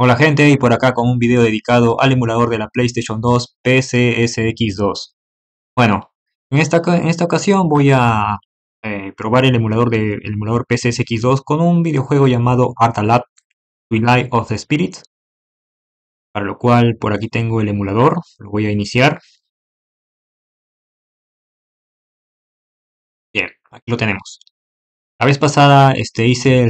Hola gente, y por acá con un video dedicado al emulador de la PlayStation 2 PCSX2. Bueno, en esta ocasión voy a probar el emulador PCSX2 con un videojuego llamado Arc the Lad: Twilight of the Spirits, para lo cual por aquí tengo el emulador, lo voy a iniciar. Bien, aquí lo tenemos. La vez pasada hice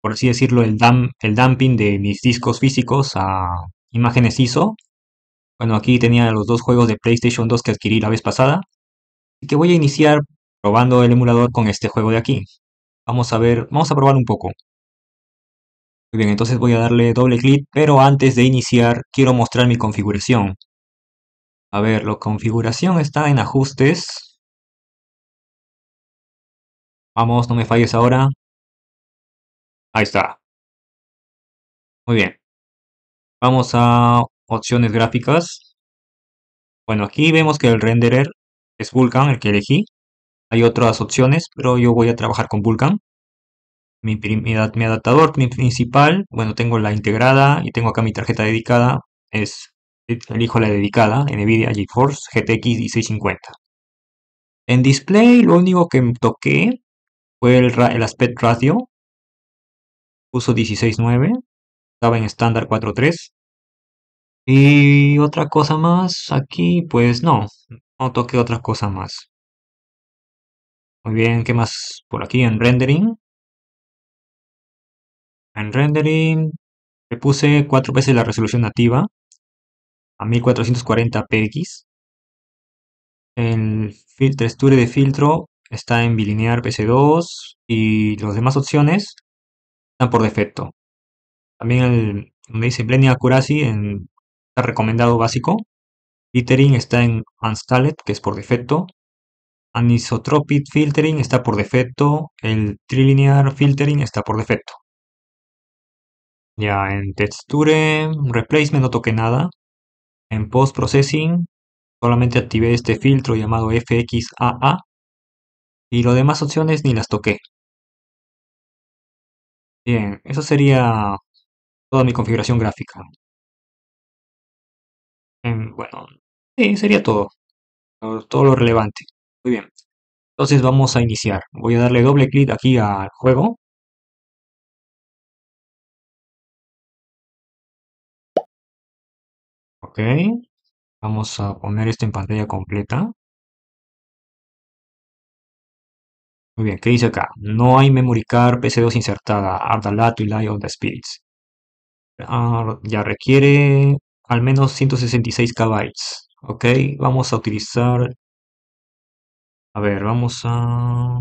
por así decirlo, el dumping de mis discos físicos a imágenes ISO. Bueno, aquí tenía los dos juegos de PlayStation 2 que adquirí la vez pasada. Así que voy a iniciar probando el emulador con este juego de aquí. Vamos a probar un poco. Muy bien, entonces voy a darle doble clic, pero antes de iniciar quiero mostrar mi configuración. A ver, la configuración está en ajustes. Vamos, no me falles ahora. Ahí está. Muy bien. Vamos a opciones gráficas. Bueno, aquí vemos que el renderer es Vulkan, el que elegí. Hay otras opciones, pero yo voy a trabajar con Vulkan. Mi adaptador principal, bueno, tengo la integrada y tengo acá mi tarjeta dedicada. Elijo la dedicada, NVIDIA GeForce GTX 1650. En display lo único que toqué fue el aspect ratio. Uso 16:9, estaba en estándar 4:3. Y otra cosa más, aquí pues no toqué otra cosa más. Muy bien, ¿qué más por aquí en rendering? En rendering le puse 4 veces la resolución nativa a 1440px. El textura de filtro está en bilinear PC2 y las demás opciones están por defecto. También donde dice Blending Accuracy está recomendado básico. Filtering está en Unstalled, que es por defecto. Anisotropic Filtering está por defecto. El Trilinear Filtering está por defecto. Ya en Texture Replacement no toqué nada. En Post Processing solamente activé este filtro llamado FXAA. Y las demás opciones ni las toqué. Bien, eso sería toda mi configuración gráfica. Bueno, sí, sería todo. Todo lo relevante. Muy bien. Entonces vamos a iniciar. Voy a darle doble clic aquí al juego. Ok. Vamos a poner esto en pantalla completa. Muy bien, ¿qué dice acá? No hay memory card PC2 insertada. Arc the Lad: Twilight of the Spirits. Ya requiere al menos 166 KB. Ok, vamos a utilizar... A ver, vamos a...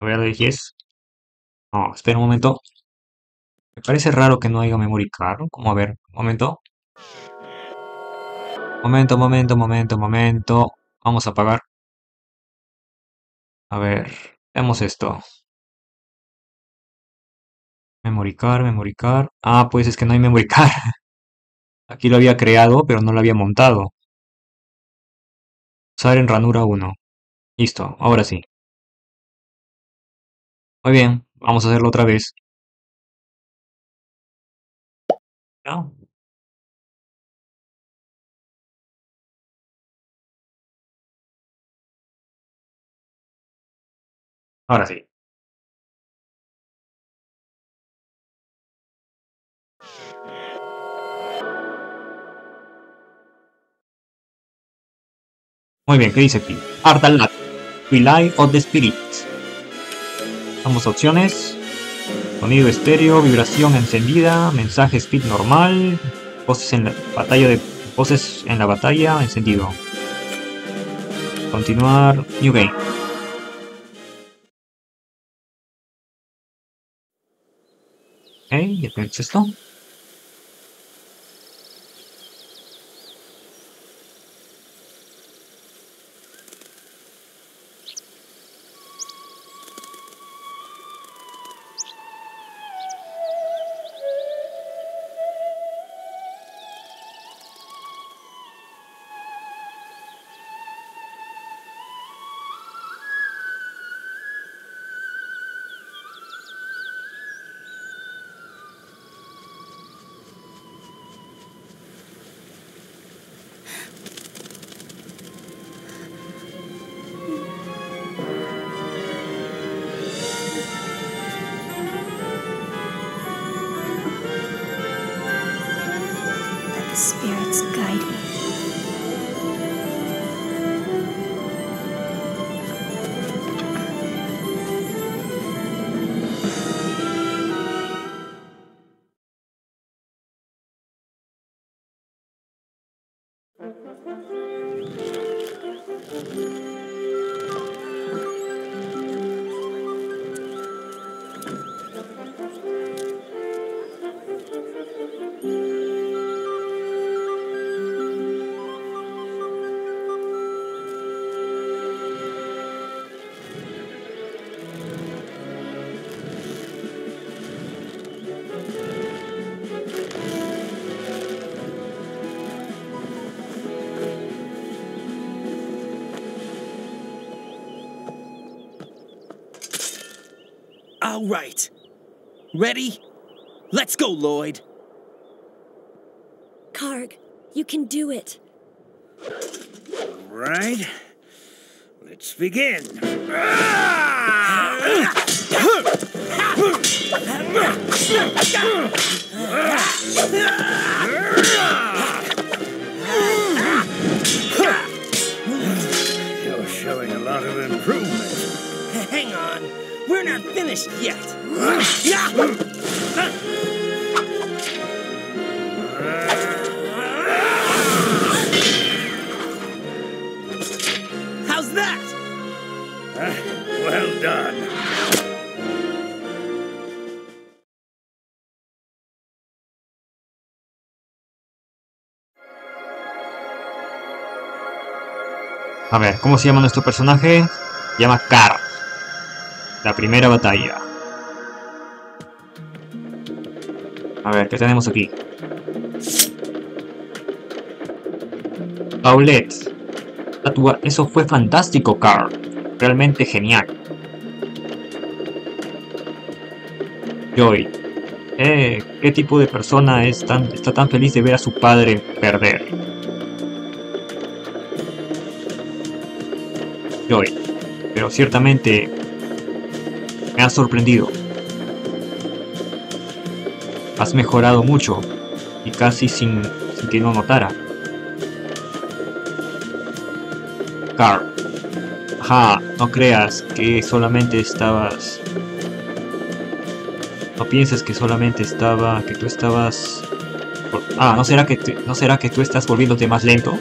A ver, de 10. No, espera un momento. Me parece raro que no haya memory card. Como a ver, momento. Vamos a apagar. A ver, veamos esto. Memory card. Ah, pues es que no hay memory card. Aquí lo había creado, pero no lo había montado. Usar en ranura 1. Listo, ahora sí. Muy bien, vamos a hacerlo otra vez. No. Ahora sí. Muy bien, ¿qué dice aquí? Arc the Lad: Twilight of the Spirits. Vamos a opciones. Sonido estéreo, vibración encendida, mensaje speed normal, voces en la batalla encendido. Continuar, new game. Ok, ya tenemos esto. All right. Ready? Let's go, Lloyd. Kharg, you can do it. All right. Let's begin. You're showing a lot of improvement. Hang on. We're not finished yet. How's that? Well done. A ver, ¿cómo se llama nuestro personaje? Se llama Kharg. La primera batalla. A ver, ¿qué tenemos aquí? Paulette. Eso fue fantástico, Carl. Realmente genial. Joy. ¿Qué tipo de persona es está tan feliz de ver a su padre perder? Joy. Pero ciertamente... me has sorprendido. Has mejorado mucho y casi sin que no notara. Carl. Ajá, no creas que solamente estabas... No pienses que solamente estaba... que tú estabas... Ah, ¿no será que tú estás volviéndote más lento?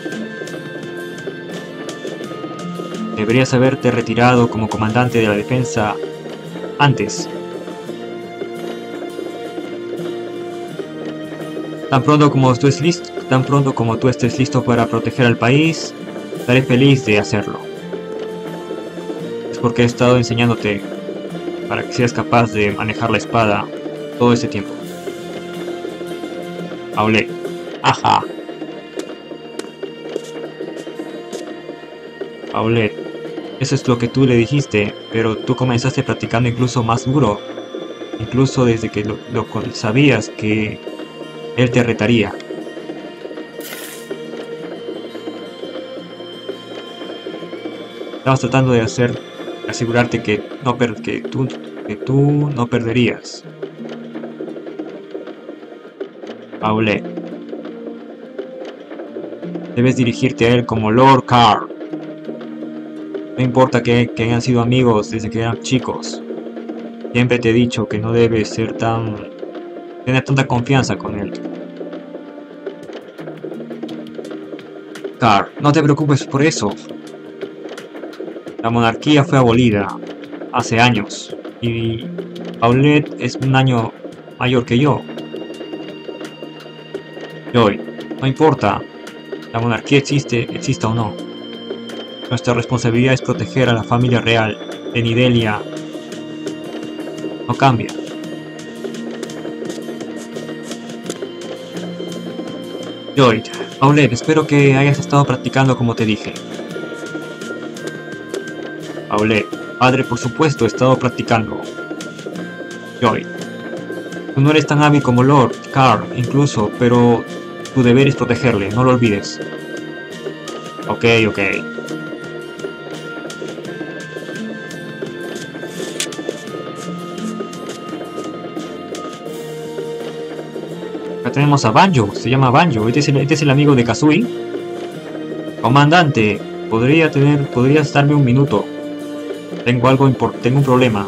Deberías haberte retirado como comandante de la defensa... antes. Tan pronto como tú estés listo para proteger al país, estaré feliz de hacerlo. Es porque he estado enseñándote para que seas capaz de manejar la espada todo este tiempo. Hablé. Ajá. Hablé. Eso es lo que tú le dijiste, pero tú comenzaste practicando incluso más duro, incluso desde que sabías que él te retaría. Estabas tratando de asegurarte que tú no perderías. Paulette. Debes dirigirte a él como Lord Kharg. No importa que hayan sido amigos desde que eran chicos. Siempre te he dicho que no debes tener tanta confianza con él. Kharg, no te preocupes por eso. La monarquía fue abolida hace años y Paulette es un año mayor que yo. Lloyd, no importa la monarquía exista o no. Nuestra responsabilidad es proteger a la familia real de Nidellia. No cambia. Lloyd, Paulette, espero que hayas estado practicando como te dije. Paulette, padre, por supuesto, he estado practicando. Lloyd, tú no eres tan hábil como Lord Kharg, incluso, pero tu deber es protegerle, no lo olvides. Ok. Tenemos a Banjo, se llama Banjo, este es el amigo de Kazooie. Comandante, ¿podrías darme un minuto? Tengo un problema.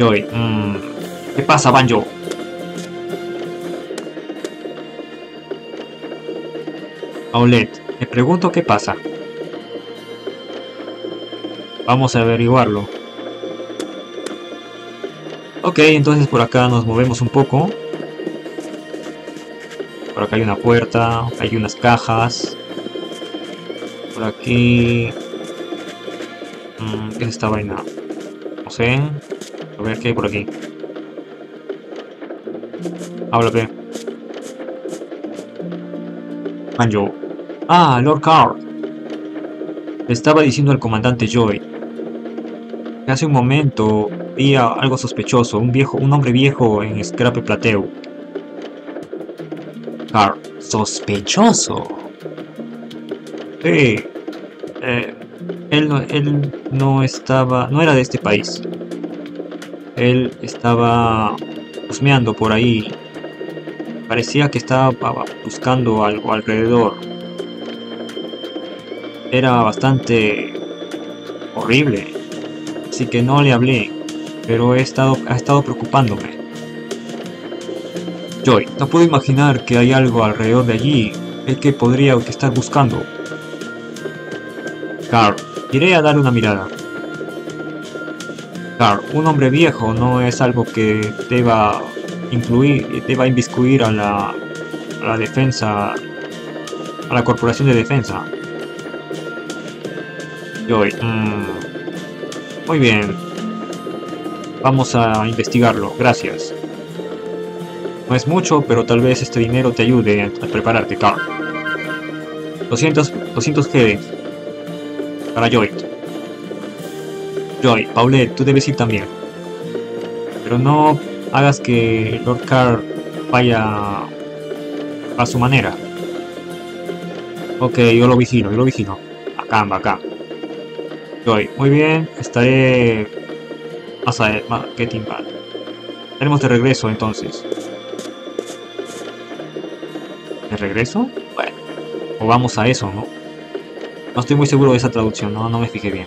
Joy, ¿qué pasa, Banjo? Paulette, me pregunto qué pasa. Vamos a averiguarlo. Ok, entonces por acá nos movemos un poco. Por acá hay una puerta, hay unas cajas. Por aquí... ¿qué es esta vaina? No sé. A ver qué hay por aquí. Háblate. Banjo. Ah, Lord Carl. Le estaba diciendo al comandante Joy. Hace un momento vi algo sospechoso. Un hombre viejo en Scrap Plateau. Kharg. ¿Sospechoso? Sí. Él no estaba... No era de este país. Él estaba... husmeando por ahí. Parecía que estaba buscando algo alrededor. Era bastante... horrible. Así que no le hablé. Pero ha estado preocupándome. Joy, no puedo imaginar que hay algo alrededor de allí. El que podría estar buscando. Kharg, iré a dar una mirada. Kharg, un hombre viejo no es algo que deba incluir, deba inmiscuir a la defensa, a la corporación de defensa. Joy, muy bien. Vamos a investigarlo, gracias. No es mucho, pero tal vez este dinero te ayude a prepararte, Kharg. 200 GD. Para Joy. Joy, Paulette, tú debes ir también. Pero no hagas que Lord Kharg vaya a su manera. Ok, yo lo vigilo. Acá. Joy, muy bien, estaré... más a... ¿Qué timbal? Estaremos de regreso entonces. ¿De regreso? Bueno, o vamos a eso, ¿no? No estoy muy seguro de esa traducción, no me fijé bien.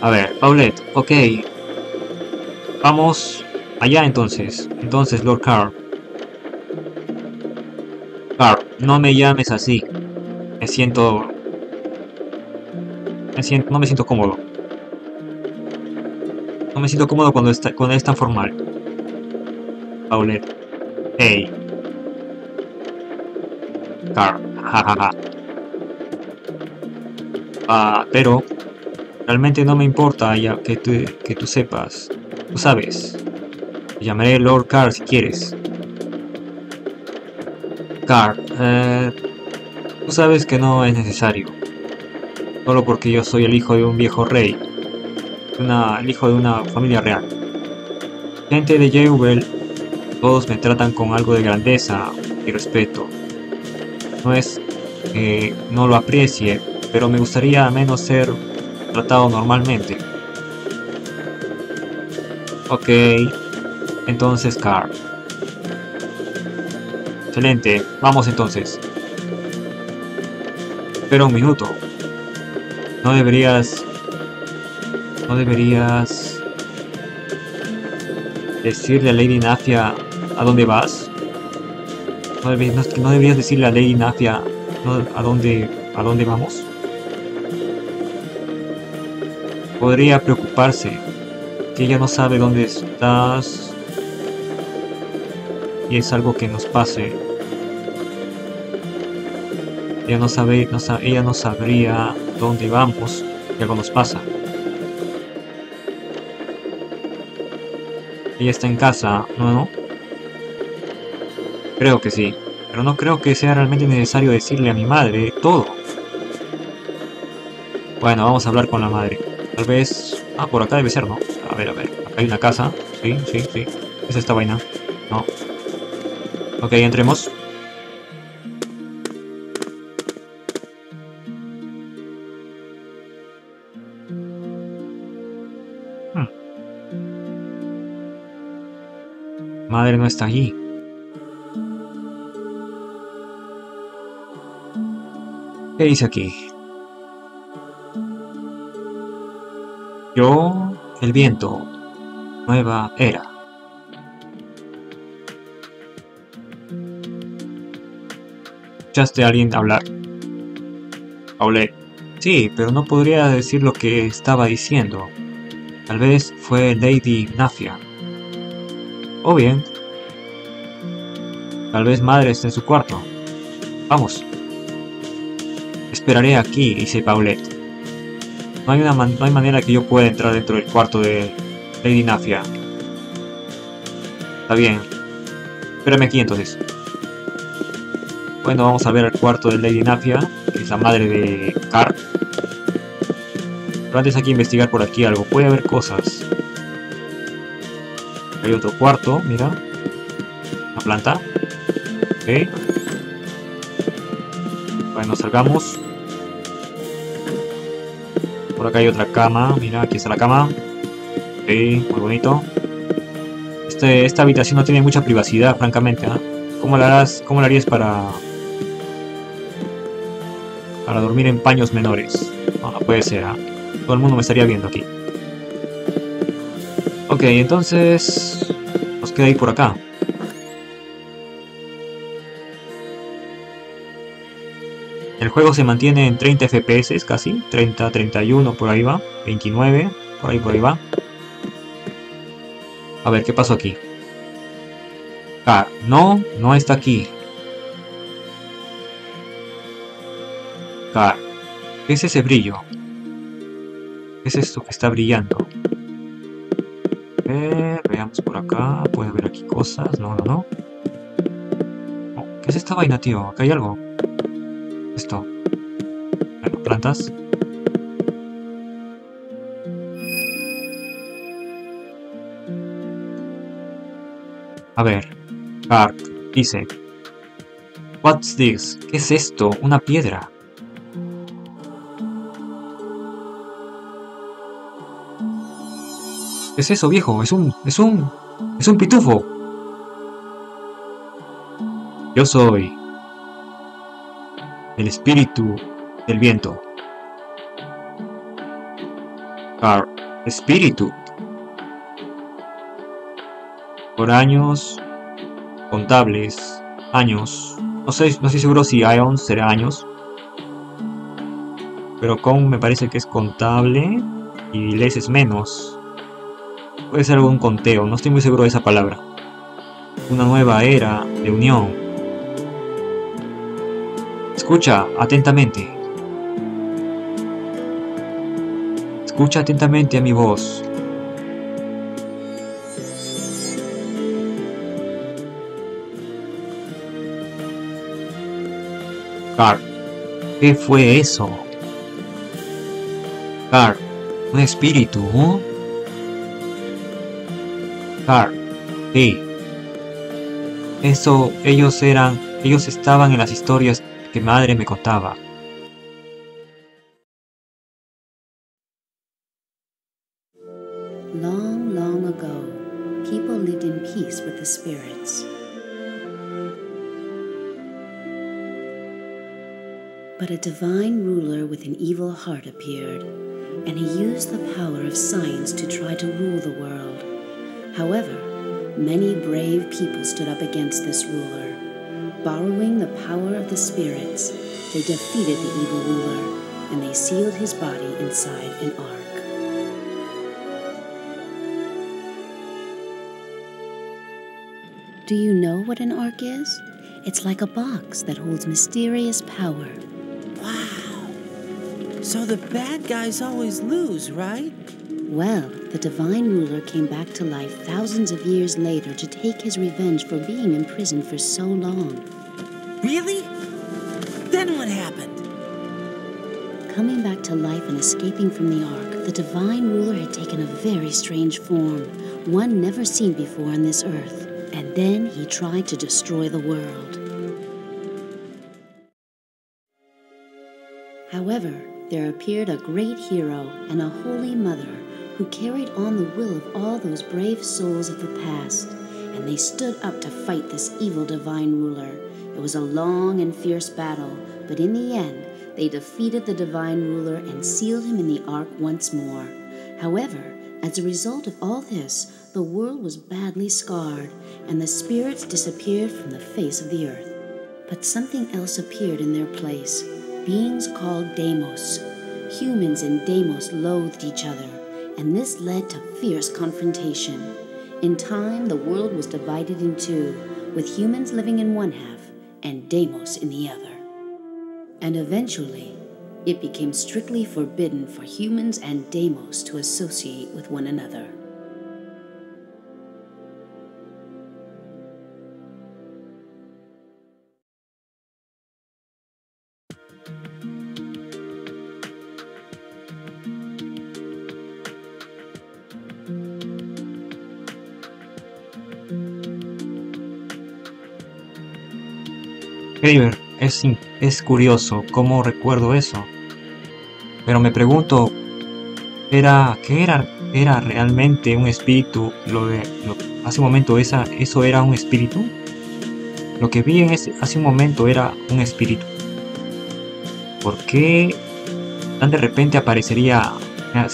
A ver, Paulette, ok. Vamos allá entonces. Entonces, Lord Kharg. Kharg, no me llames así. No me siento cómodo. No me siento cómodo cuando es tan formal. Paulette. Hey. Kharg, jajaja. Pero realmente no me importa ya que tú sepas. Tú sabes. Te llamaré Lord Kharg si quieres. Kharg, tú sabes que no es necesario. Solo porque yo soy el hijo de un viejo rey. El hijo de una familia real. Gente de Yewbell, todos me tratan con algo de grandeza y respeto. No es que no lo aprecie, pero me gustaría al menos ser tratado normalmente. Ok, entonces Kharg. Excelente, vamos entonces. Espera un minuto. No deberías decirle a Lady Nafia a dónde vas. No deberías decirle a Lady Nafia a dónde vamos. Podría preocuparse, que ella no sabe dónde estás y es algo que nos pase. Ella no sabría dónde vamos y algo nos pasa. Ella está en casa, ¿no? Creo que sí, pero no creo que sea realmente necesario decirle a mi madre todo. Bueno, vamos a hablar con la madre. Tal vez... Ah, por acá debe ser, ¿no? A ver. Acá hay una casa. Sí. ¿Es esta vaina? No. Ok, entremos. Madre no está allí. ¿Qué dice aquí? Yo, el viento, nueva era. ¿Escuchaste a alguien hablar? Paulette. Sí, pero no podría decir lo que estaba diciendo. Tal vez fue Lady Nafia. O bien, tal vez madre está en su cuarto. Vamos. Esperaré aquí, dice Paulette. No hay manera que yo pueda entrar dentro del cuarto de Lady Nafia. Está bien. Espérame aquí entonces. Bueno, vamos a ver el cuarto de Lady Nafia, que es la madre de Kharg. Pero antes hay que investigar por aquí algo. Puede haber cosas. Hay otro cuarto, mira. La planta. Ok. Bueno, salgamos. Por acá hay otra cama. Mira, aquí está la cama. Ok, muy bonito. Esta habitación no tiene mucha privacidad, francamente, ¿eh? ¿Cómo la harías para dormir en paños menores? No, no puede ser, ¿eh? Todo el mundo me estaría viendo aquí. Ok, entonces nos queda ir por acá. El juego se mantiene en 30 FPS casi, 30, 31 por ahí va, 29 por ahí va. A ver, ¿qué pasó aquí? Ah, no, no está aquí. Ah, ¿qué es ese brillo? ¿Qué es esto que está brillando? Veamos por acá. ¿Puede haber aquí cosas? No. ¿Qué es esta vaina, tío? Acá hay algo. Esto. Bueno, plantas. A ver. Kharg dice. What's this? ¿Qué es esto? Una piedra. ¿Qué es eso, viejo? Es un pitufo. Yo soy el espíritu del viento. Kharg, espíritu. Por años contables, años. No estoy seguro si Ions será años. Pero con me parece que es contable y les es menos. Puede ser algún conteo, no estoy muy seguro de esa palabra. Una nueva era de unión. Escucha atentamente. Escucha atentamente a mi voz. Kharg, ¿qué fue eso? Kharg, un espíritu, ¿no? Kharg, sí. Eso, ellos estaban en las historias que madre me contaba. Long, long ago, people lived in peace with the spirits. But a divine ruler with an evil heart appeared, and he used the power of science to try to rule the world. However, many brave people stood up against this ruler. Borrowing the power of the spirits, they defeated the evil ruler, and they sealed his body inside an ark. Do you know what an ark is? It's like a box that holds mysterious power. Wow! So the bad guys always lose, right? Well, the divine ruler came back to life thousands of years later to take his revenge for being imprisoned for so long. Really? Then what happened? Coming back to life and escaping from the Ark, the divine ruler had taken a very strange form, one never seen before on this earth. And then he tried to destroy the world. However, there appeared a great hero and a holy mother who carried on the will of all those brave souls of the past, and they stood up to fight this evil divine ruler. It was a long and fierce battle, but in the end, they defeated the divine ruler and sealed him in the ark once more. However, as a result of all this, the world was badly scarred, and the spirits disappeared from the face of the earth. But something else appeared in their place. beings called Deimos. Humans and Deimos loathed each other, and this led to fierce confrontation. In time, the world was divided in two, with humans living in one half and Deimos in the other. And eventually, it became strictly forbidden for humans and Deimos to associate with one another. River, es curioso cómo recuerdo eso, pero me pregunto, ¿era realmente un espíritu? Hace un momento eso era un espíritu. Lo que vi hace un momento era un espíritu. ¿Por qué tan de repente se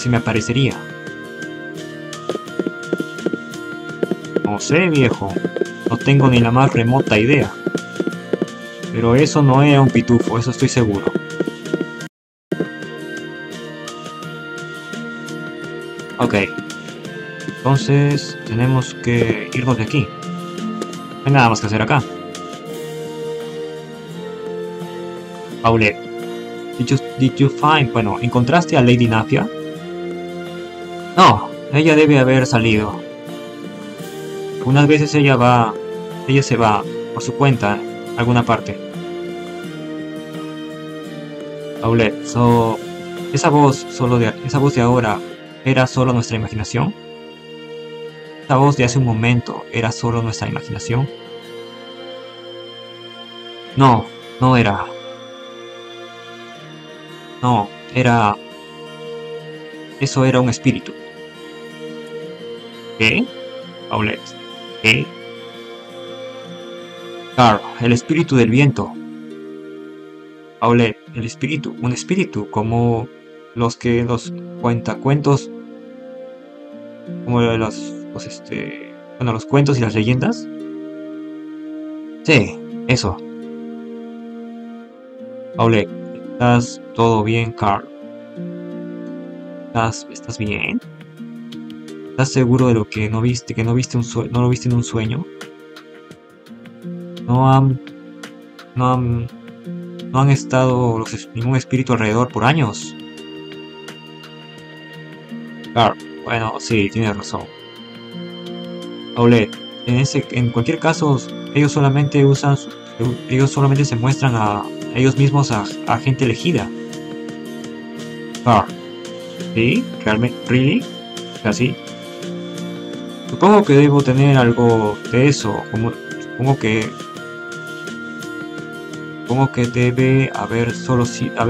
me aparecería? No sé, viejo, no tengo ni la más remota idea. Pero eso no era un pitufo, eso estoy seguro. Ok. Entonces tenemos que irnos de aquí. No hay nada más que hacer acá. Paulette, did you find... Bueno, ¿encontraste a Lady Nafia? No, ella debe haber salido. Algunas veces ella se va por su cuenta. Alguna parte. Paulette, esa voz de ahora era solo nuestra imaginación. Esa voz de hace un momento era solo nuestra imaginación. No, eso era un espíritu. ¿Qué? Paulette, ¿qué? Carl, el espíritu del viento. Paulette, el espíritu, un espíritu como los que los cuentacuentos, como los cuentos y las leyendas. Sí, eso. Paulette, ¿estás todo bien, Carl? ¿Estás bien? ¿Estás seguro de lo que no viste, no lo viste en un sueño? No han estado ningún espíritu alrededor por años. Claro, bueno, sí, tienes razón. Paulette, en cualquier caso, ellos solamente se muestran a ellos mismos a gente elegida. Claro. ¿Sí? ¿Realmente? ¿Really? ¿Así? Supongo que debo tener algo de eso, como que debe haber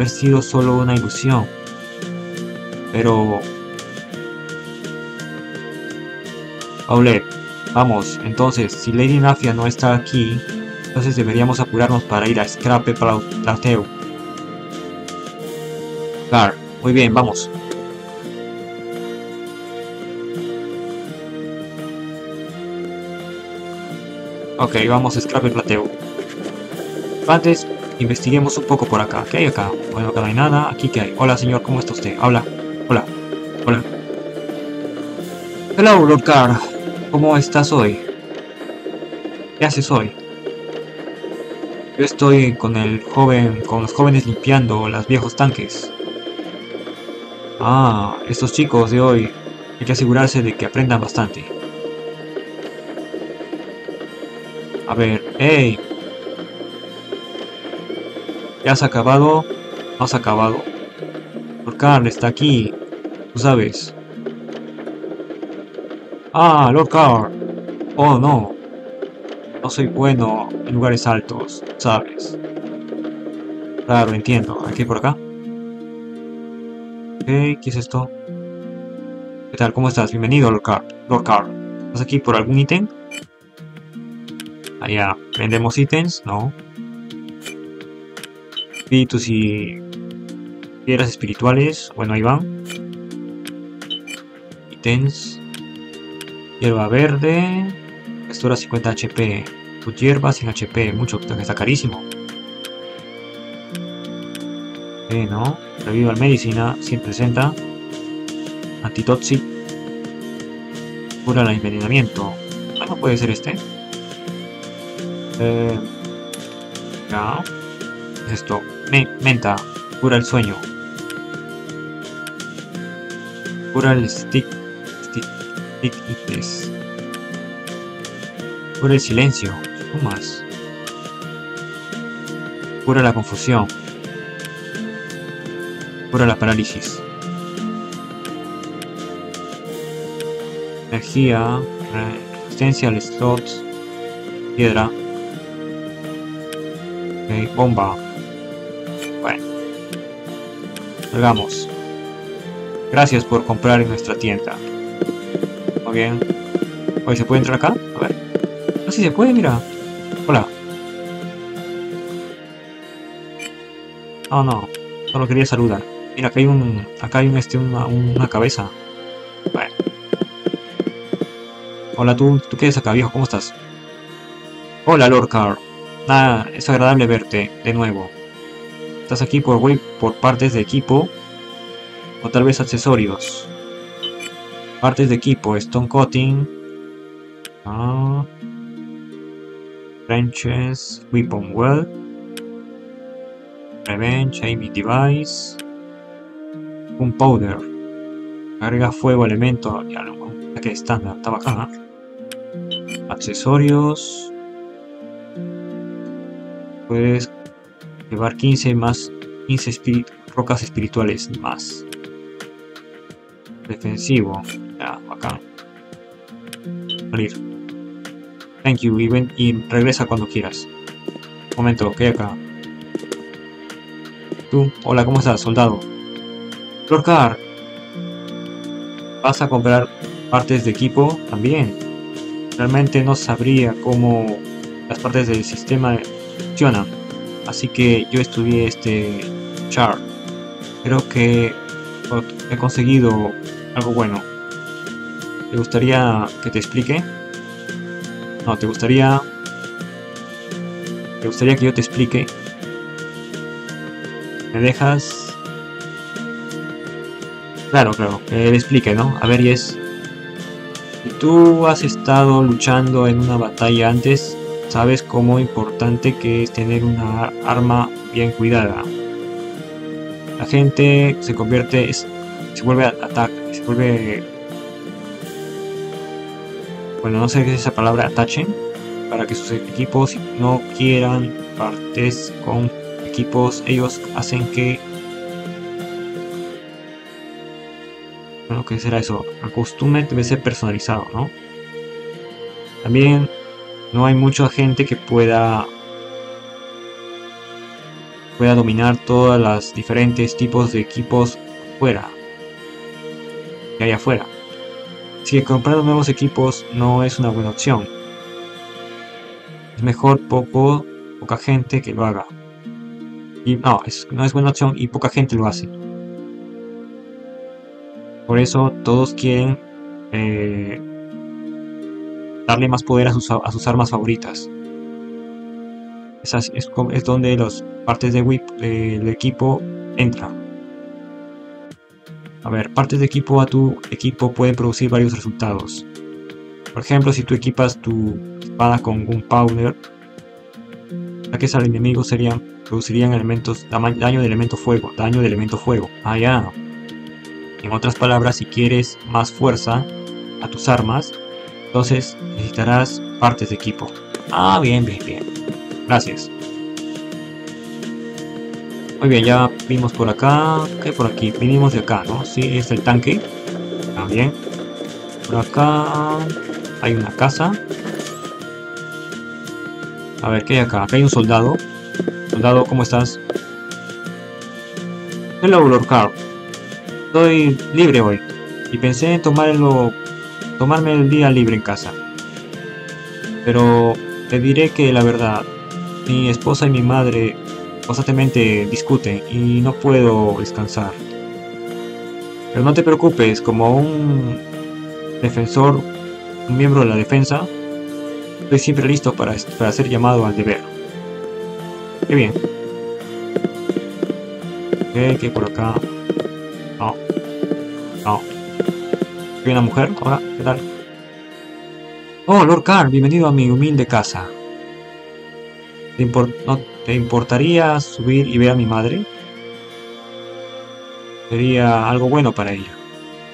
sido solo una ilusión. Pero... Paulette, vamos, entonces, si Lady Nafia no está aquí, entonces deberíamos apurarnos para ir a Scrap Plateau. Claro, muy bien, vamos. Ok, vamos a Scrap Plateau. Antes, investiguemos un poco por acá. ¿Qué hay acá? Bueno, acá no hay nada. ¿Aquí qué hay? Hola, señor. ¿Cómo está usted? Habla. Hola. Hola. Hello, Lord Carl. ¿Cómo estás hoy? ¿Qué haces hoy? Yo estoy con los jóvenes limpiando los viejos tanques. Ah, estos chicos de hoy. Hay que asegurarse de que aprendan bastante. A ver, ¡hey! ¿Ya has acabado? ¿No has acabado? Lord Carl está aquí, tú sabes. ¡Ah, Lord Carl! ¡Oh, no! No soy bueno en lugares altos, ¿sabes? Claro, entiendo. ¿Aquí por acá? Okay, ¿qué es esto? ¿Qué tal? ¿Cómo estás? Bienvenido, Lord Carl. Lord Carl, ¿estás aquí por algún ítem? Allá, ¿vendemos ítems? No. Espíritus y piedras espirituales, bueno, ahí van. Ítems, hierba verde, restaura 50 HP, tu hierba 100 HP, mucho, que está carísimo. No. Revival Medicina, 160. Antitoxic. Cura el envenenamiento. Ah, no puede ser este. No. Es esto. Menta. Cura el sueño. Cura el stick. Cura el silencio. Fumas. Cura la confusión. Cura la parálisis. Energía. Resistencia al slot. Piedra. Ok, bomba. Bueno. Salgamos. Gracias por comprar en nuestra tienda. Muy bien. Oye, ¿se puede entrar acá? A ver. Ah, sí se puede, mira. Hola. Oh, no. Solo quería saludar. Mira, acá hay un... Acá hay un una cabeza. Bueno. Hola, ¿tú qué eres acá, viejo? ¿Cómo estás? Hola, Lord Carl. Nada, es agradable verte de nuevo. Estás aquí por partes de equipo... O tal vez accesorios. Partes de equipo. Stone Cutting. Branches. Weapon Well. Revenge. Aiming Device. Gunpowder. Carga fuego elemento. Ya lo que estándar. Está bacana. Accesorios. Puedes llevar 15 más. 15 rocas espirituales más. Defensivo. Ya, bacán. Salir. Thank you, y regresa cuando quieras. Un momento, que acá. Tú, hola, ¿cómo estás, soldado? Lord Kharg. ¿Vas a comprar partes de equipo también? Realmente no sabría cómo las partes del sistema funcionan. Así que yo estudié este chart. Creo que he conseguido algo bueno. ¿Te gustaría que te explique? No, ¿Te gustaría que yo te explique? ¿Me dejas? Claro, que le explique, ¿no? A ver, Yes. Si tú has estado luchando en una batalla antes, sabes cómo importante que es tener una arma bien cuidada. La gente se convierte... se vuelve... Bueno, no sé qué es esa palabra, atachen, para que sus equipos no quieran partes con equipos. Ellos hacen que... Bueno, ¿qué será eso? Acostumbre debe ser personalizado, ¿no? También no hay mucha gente que pueda dominar todas las diferentes tipos de equipos fuera que hay afuera. Si comprar nuevos equipos no es una buena opción. Es mejor poca gente que lo haga. Y no es buena opción y poca gente lo hace. Por eso todos quieren darle más poder a sus armas favoritas. Es donde las partes del equipo entran. A ver, partes de equipo a tu equipo pueden producir varios resultados. Por ejemplo, si tú equipas tu espada con Gunpowder, ataques al enemigo producirían elementos, daño de elemento fuego, Ah, ya. En otras palabras, si quieres más fuerza a tus armas, entonces necesitarás partes de equipo. Ah, bien. Gracias. Muy bien, ya vimos por acá. ¿Qué por aquí? Vinimos de acá, ¿no? Sí, es el tanque. También. Por acá hay una casa. A ver, ¿qué hay acá? Acá hay un soldado. Soldado, ¿cómo estás? Hello, Lord Carl. Estoy libre hoy. Y pensé en tomarme el día libre en casa. Pero te diré que la verdad, mi esposa y mi madre... constantemente discuten y no puedo descansar. Pero no te preocupes, como un defensor, un miembro de la defensa, estoy siempre listo para ser llamado al deber. Qué bien. que por acá. No. No. Hay una mujer. Hola, ¿qué tal? Oh, Lord Carl, bienvenido a mi humilde casa. ¿Te importaría subir y ver a mi madre? Sería algo bueno para ella.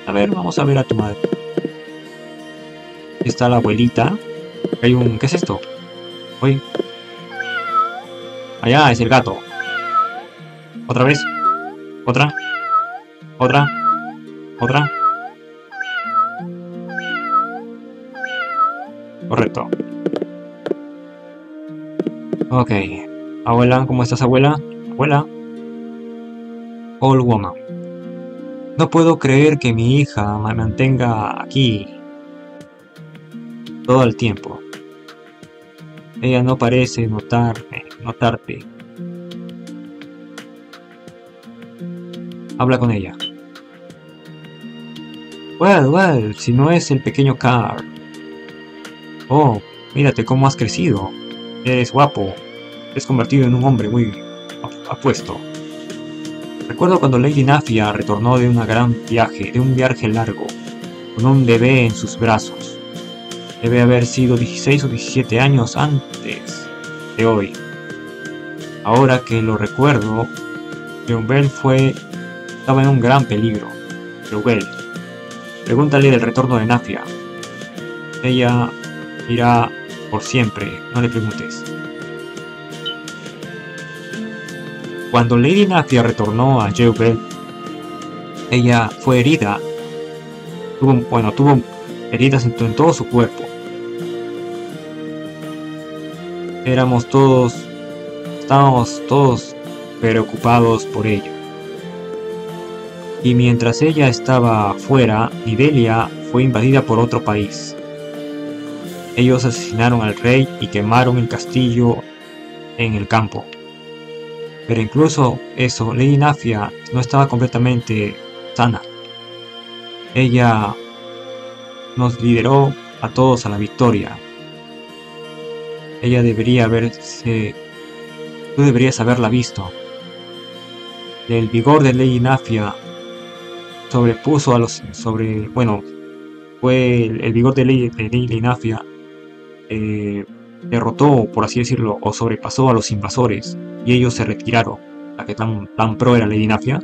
A ver, vamos a ver a tu madre. Aquí está la abuelita. Hay un... ¿Qué es esto? Uy. Allá es el gato. Otra vez. Otra. Otra. Otra. Correcto. Ok. Abuela, ¿cómo estás, abuela? Abuela. Old woman. No puedo creer que mi hija me mantenga aquí todo el tiempo. Ella no parece notarte. Habla con ella. Well, si no es el pequeño Kharg. Oh, mírate cómo has crecido. Eres guapo. Te has convertido en un hombre muy apuesto. Recuerdo cuando Lady Nafia retornó de un viaje largo, con un bebé en sus brazos. Debe haber sido 16 o 17 años antes de hoy. Ahora que lo recuerdo, Yewbell estaba en un gran peligro. Yewbell, pregúntale del retorno de Nafia. Ella irá por siempre, no le preguntes. Cuando Lady Nafia retornó a Yewbell, ella fue herida. Tuvo heridas en todo su cuerpo. Estábamos todos preocupados por ella. Y mientras ella estaba fuera, Nidellia fue invadida por otro país. Ellos asesinaron al rey y quemaron el castillo en el campo. Pero incluso eso, Lady Nafia no estaba completamente sana. Ella nos lideró a todos a la victoria. Ella debería haberse... Tú deberías haberla visto. El vigor de Lady Nafia sobrepuso a los... el vigor de Lady Nafia derrotó, por así decirlo, o sobrepasó a los invasores. Y ellos se retiraron. La que tan pro era Lady Nafia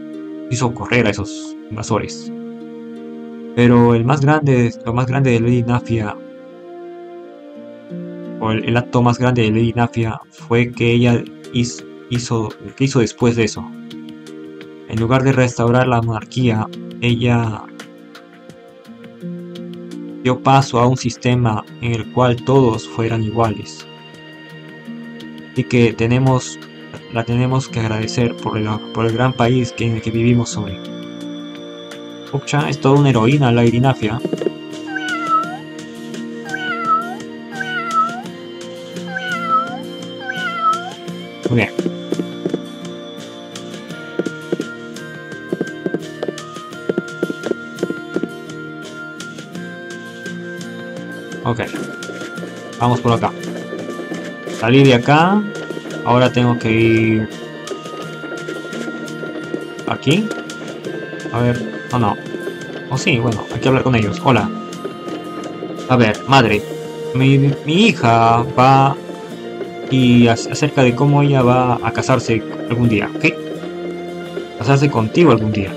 hizo correr a esos invasores. Pero lo más grande de Lady Nafia, o el acto más grande de Lady Nafia, fue que ella hizo después de eso. En lugar de restaurar la monarquía, ella dio paso a un sistema en el cual todos fueran iguales. Así que la tenemos que agradecer por el gran país en el que vivimos hoy. Pucha, es toda una heroína la Lady Nafia. Muy bien. Ok. Vamos por acá. Salí de acá. Ahora tengo que ir... aquí. A ver... Oh, no. Oh, sí, bueno, hay que hablar con ellos. Hola. A ver, madre. Mi hija va... Y acerca de cómo ella va a casarse algún día, ¿ok? Casarse contigo algún día.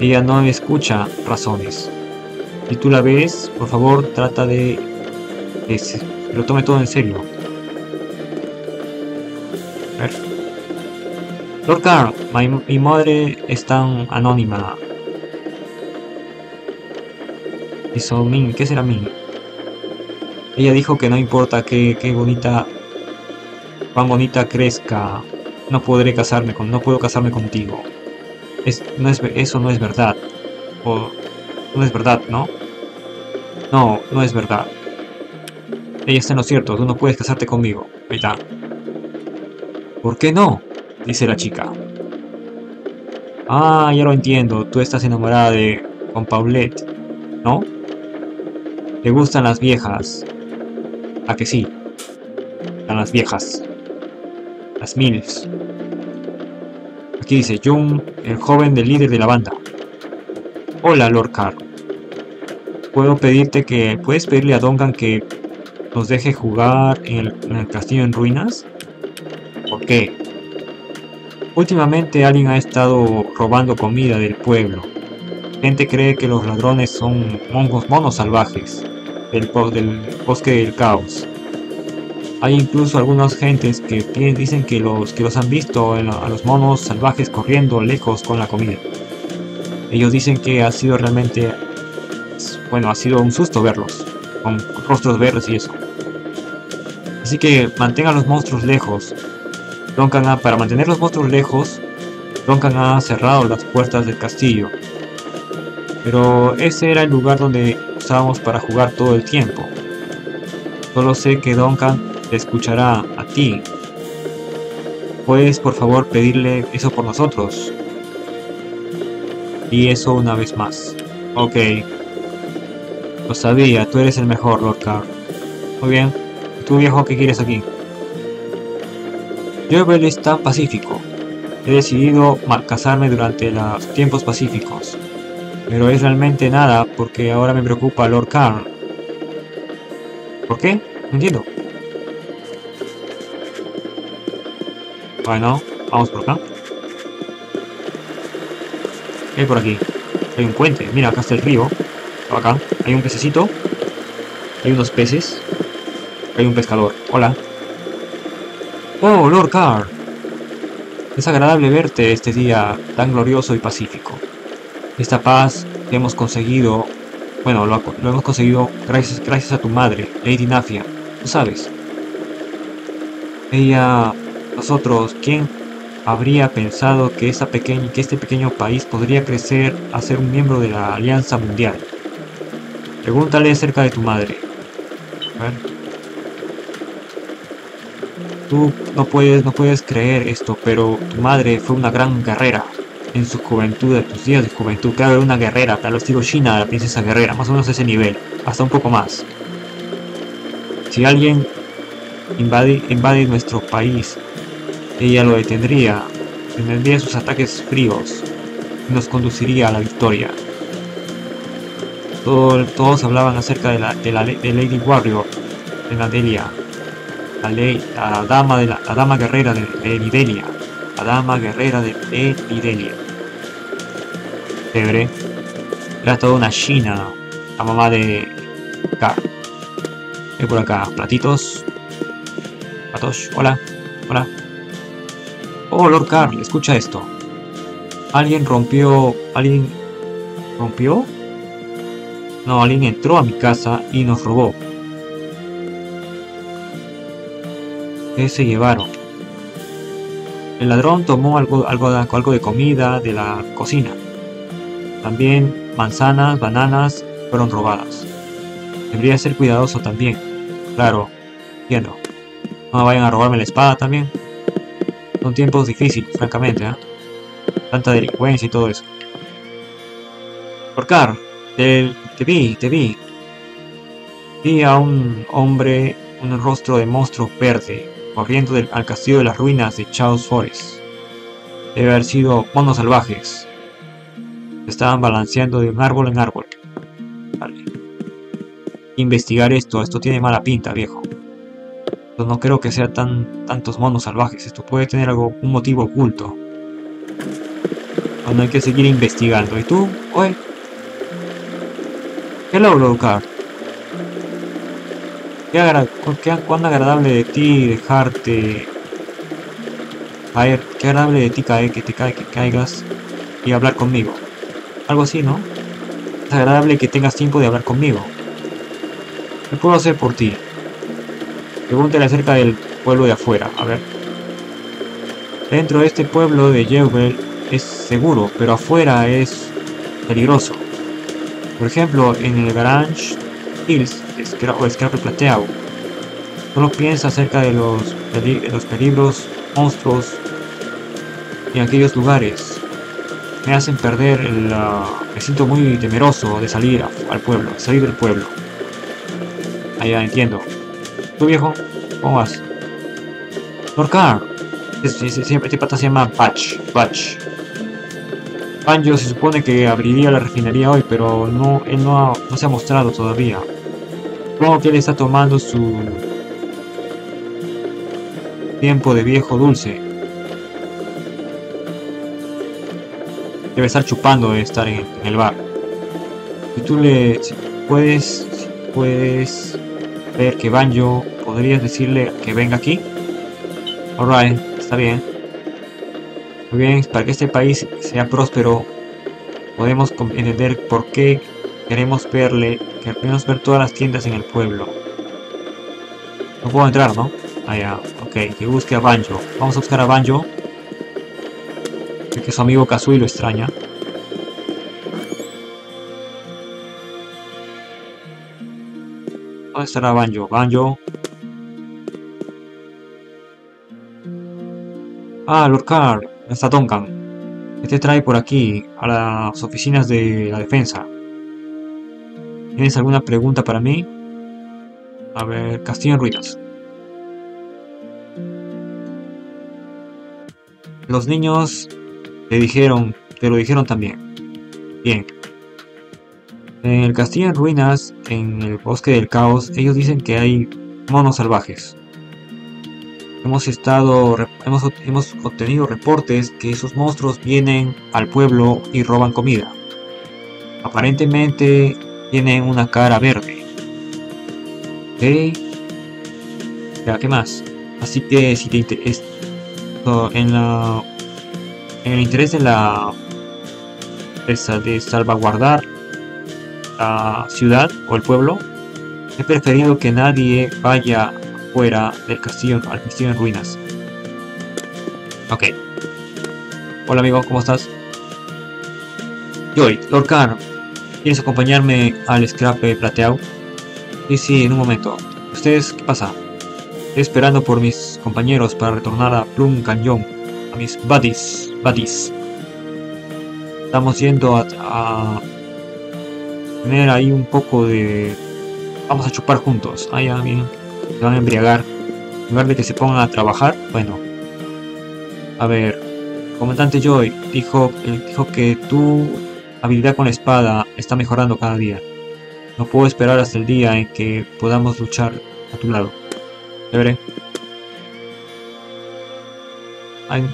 Ella no escucha razones. Si tú la ves, por favor, trata de... que lo tome todo en serio. A ver. Lord Carl, mi madre es tan anónima. Eso, Min, ¿qué será Min? Ella dijo que no importa cuán bonita crezca, no puedo casarme contigo. Eso no es verdad. No es verdad, ¿no? No, no es verdad. Ella está en lo cierto, tú no puedes casarte conmigo. Ahí está. ¿Por qué no? Dice la chica. Ah, ya lo entiendo, tú estás enamorada con Paulette, ¿no? ¿Te gustan las viejas? ¿A que sí? A las viejas. Las milfs. Aquí dice John, el joven del líder de la banda. Hola, Lord Kharg. ¿Puedes pedirle a Duncan que nos deje jugar en el castillo en ruinas? ¿Por qué? Últimamente alguien ha estado robando comida del pueblo. Gente cree que los ladrones son monos salvajes del bosque del caos. Hay incluso algunas gentes que dicen que los han visto a los monos salvajes corriendo lejos con la comida. Ellos dicen que ha sido realmente, bueno, ha sido un susto verlos, con rostros verdes y eso. Así que mantengan los monstruos lejos. Para mantener los monstruos lejos, Duncan ha cerrado las puertas del castillo. Pero ese era el lugar donde usábamos para jugar todo el tiempo. Solo sé que Duncan te escuchará a ti. ¿Puedes por favor pedirle eso por nosotros? Y eso una vez más. Ok. Lo sabía, tú eres el mejor, Lord Carl. Muy bien. ¿Tú, viejo, qué quieres aquí? Yewbell es tan pacífico. He decidido casarme durante los tiempos pacíficos. Pero es realmente nada porque ahora me preocupa Lord Carl. ¿Por qué? No entiendo. Bueno, vamos por acá. ¿Qué hay por aquí? Hay un puente. Mira, acá está el río. Acá hay un pececito. Hay unos peces. Hay un pescador. Hola. Oh, Lord Kharg. Es agradable verte este día tan glorioso y pacífico. Esta paz que hemos conseguido... Bueno, lo hemos conseguido gracias a tu madre, Lady Nafia. Tú sabes. Ella... Nosotros, ¿quién habría pensado que este pequeño país podría crecer a ser un miembro de la Alianza Mundial? Pregúntale acerca de tu madre. A ver. Tú no puedes creer esto, pero tu madre fue una gran guerrera en su juventud, en tus días de juventud. Claro, era una guerrera, tal estilo China, la princesa guerrera, más o menos a ese nivel, hasta un poco más. Si alguien invade nuestro país, ella lo detendría, tendría sus ataques fríos y nos conduciría a la victoria. Todos hablaban acerca de Lady Warrior, de Nidellia, la dama guerrera de Nidellia, la dama guerrera de Idelia. Chévere. Era toda una china, la mamá de Kharg. Ven por acá, platitos. Patos, hola, hola. Oh, Lord Kharg, escucha esto. ¿Alguien rompió? No, alguien entró a mi casa y nos robó. ¿Qué se llevaron? El ladrón tomó algo de comida de la cocina. También manzanas, bananas fueron robadas. Debería ser cuidadoso también. Claro, entiendo. No me vayan a robarme la espada también. Son tiempos difíciles, francamente, ¿eh? Tanta delincuencia y todo eso. Lord Kharg, te vi. Vi a un hombre, un rostro de monstruo verde, corriendo al castillo de las ruinas de Chaos Forest. Debe haber sido monos salvajes. Se estaban balanceando de un árbol en árbol. Vale. Investigar esto tiene mala pinta, viejo. No creo que sean tantos monos salvajes. Esto puede tener un motivo oculto. Bueno, hay que seguir investigando. ¿Y tú? Oye. Hello, Lord Kharg. Cuán agradable de ti dejarte caer. Qué agradable de ti que caigas y hablar conmigo. Algo así, ¿no? Es agradable que tengas tiempo de hablar conmigo. ¿Qué puedo hacer por ti? Pregúntale acerca del pueblo de afuera, a ver. Dentro de este pueblo de Yewbell es seguro, pero afuera es peligroso. Por ejemplo, en el Garage Hills o Scrap Plateau. Solo piensa acerca de los peligros, monstruos y aquellos lugares. Me hacen perder me siento muy temeroso de salir del pueblo. Allá entiendo. ¿Tú, viejo? ¿Cómo vas? Lord Kharg, Este pata se llama Patch. Banjo se supone que abriría la refinería hoy, pero no, él no se ha mostrado todavía. Supongo que él está tomando su tiempo de viejo dulce. Debe estar chupando de estar en el bar. Si tú le puedes ver que Banjo, ¿podrías decirle que venga aquí? Alright, está bien. Muy bien, para que este país sea próspero, podemos entender por qué queremos ver todas las tiendas en el pueblo. No puedo entrar, ¿no? Ah, ya, ok, que busque a Banjo. Vamos a buscar a Banjo. Creo que su amigo Kazooie lo extraña. ¿Dónde estará Banjo? Banjo. Ah, Lord Kharg, está Tonkan. Este trae por aquí a las oficinas de la defensa. ¿Tienes alguna pregunta para mí? A ver, Castillo en ruinas. Los niños te lo dijeron también. Bien. En el castillo en ruinas, en el bosque del caos, ellos dicen que hay monos salvajes. Hemos obtenido reportes que esos monstruos vienen al pueblo y roban comida. Aparentemente tienen una cara verde. Ok. Ya, ¿qué más? Así que si te interesa, en el interés de de salvaguardar la ciudad o el pueblo, he preferido que nadie vaya fuera del castillo, al castillo en ruinas. Ok. Hola amigo, ¿cómo estás? Joy, Lord Kharg, ¿quieres acompañarme al Scrap Plateau? Sí, en un momento. ¿Ustedes qué pasa? Estoy esperando por mis compañeros para retornar a Plum Canyon, a mis buddies. Estamos yendo a tener ahí un poco de... Vamos a chupar juntos. Ah, ya, bien. Se van a embriagar. En lugar de que se pongan a trabajar, bueno. A ver, comandante Joy dijo que tu habilidad con la espada está mejorando cada día. No puedo esperar hasta el día en que podamos luchar a tu lado. Te veré.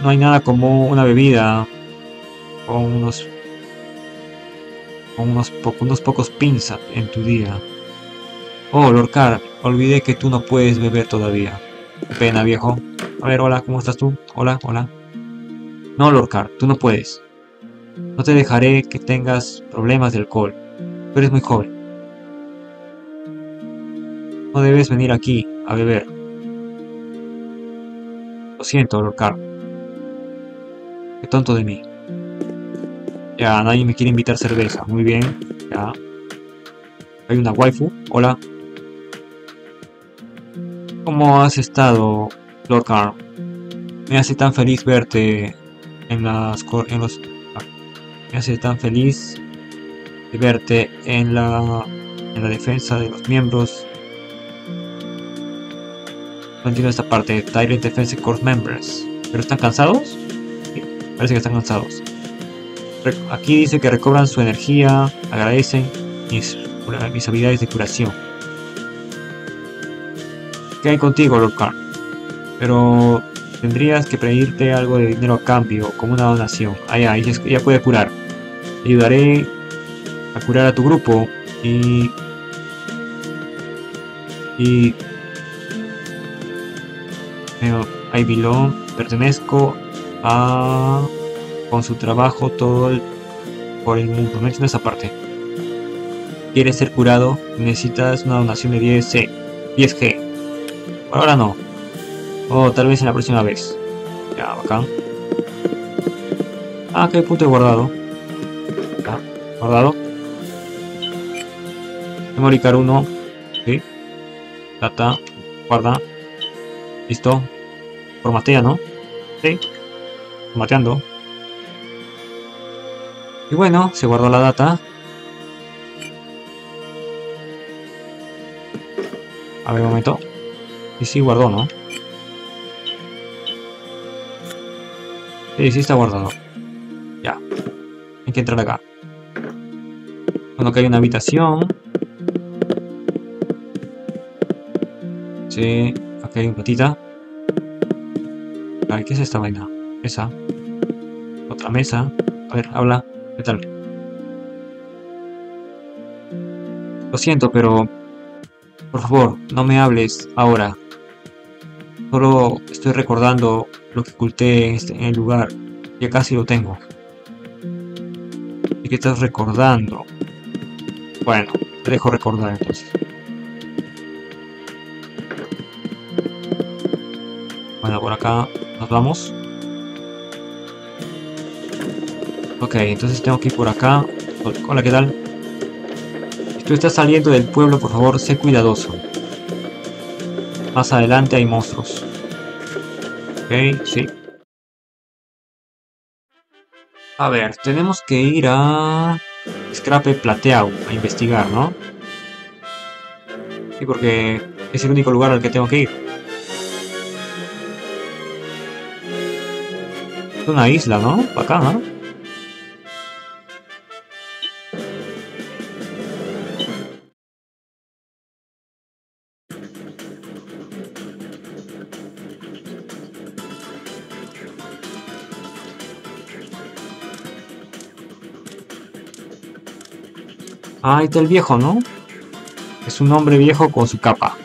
No hay nada como una bebida con unos pocos pinzas en tu día. Oh, Lord Kharg, olvidé que tú no puedes beber todavía. Qué pena, viejo. A ver, hola, ¿cómo estás tú? Hola. No, Lord Kharg, tú no puedes. No te dejaré que tengas problemas de alcohol. Tú eres muy joven. No debes venir aquí a beber. Lo siento, Lord Kharg. Qué tonto de mí. Ya, nadie me quiere invitar cerveza. Muy bien, ya. Hay una waifu. Hola. ¿Cómo has estado, Lord Kharg? Me hace tan feliz verte en la defensa de los miembros. No entiendo esta parte. Tyrant Defense Corps Members. ¿Pero están cansados? Sí, parece que están cansados. Aquí dice que recobran su energía, agradecen mis habilidades de curación. ¿Qué hay contigo, Lord Kharg? Pero tendrías que pedirte algo de dinero a cambio, como una donación. Ah, ya, ella puede curar. Te ayudaré a curar a tu grupo y I belong, pertenezco a... con su trabajo todo por el mundo. No entiendo esa parte. ¿Quieres ser curado? Necesitas una donación de 10G. Por ahora no. O tal vez en la próxima vez. Ya, bacán. Ah, que hay punto de guardado. Ya, guardado. Memory card 1. Sí. Data. Guarda. Listo. Formatea, ¿no? Sí. Formateando. Y bueno, se guardó la data. A ver, un momento. Y sí, guardó, ¿no? Sí, sí está guardado. Ya. Hay que entrar acá. Bueno, acá hay una habitación. Sí, acá hay un patita. A ver, ¿qué es esta vaina? Esa. Otra mesa. A ver, habla. ¿Qué tal? Lo siento, pero... por favor, no me hables ahora. Solo estoy recordando lo que oculté en el lugar. Ya casi lo tengo. ¿Y qué estás recordando? Bueno, te dejo recordar entonces. Bueno, por acá nos vamos. Ok, entonces tengo que ir por acá. Hola, ¿qué tal? Si tú estás saliendo del pueblo, por favor, sé cuidadoso. Más adelante hay monstruos. Ok, sí. A ver, tenemos que ir a... Scrap Plateau a investigar, ¿no? Sí, porque es el único lugar al que tengo que ir. Es una isla, ¿no? Acá, ¿no? Ah, ahí está el viejo, ¿no? Es un hombre viejo con su capa.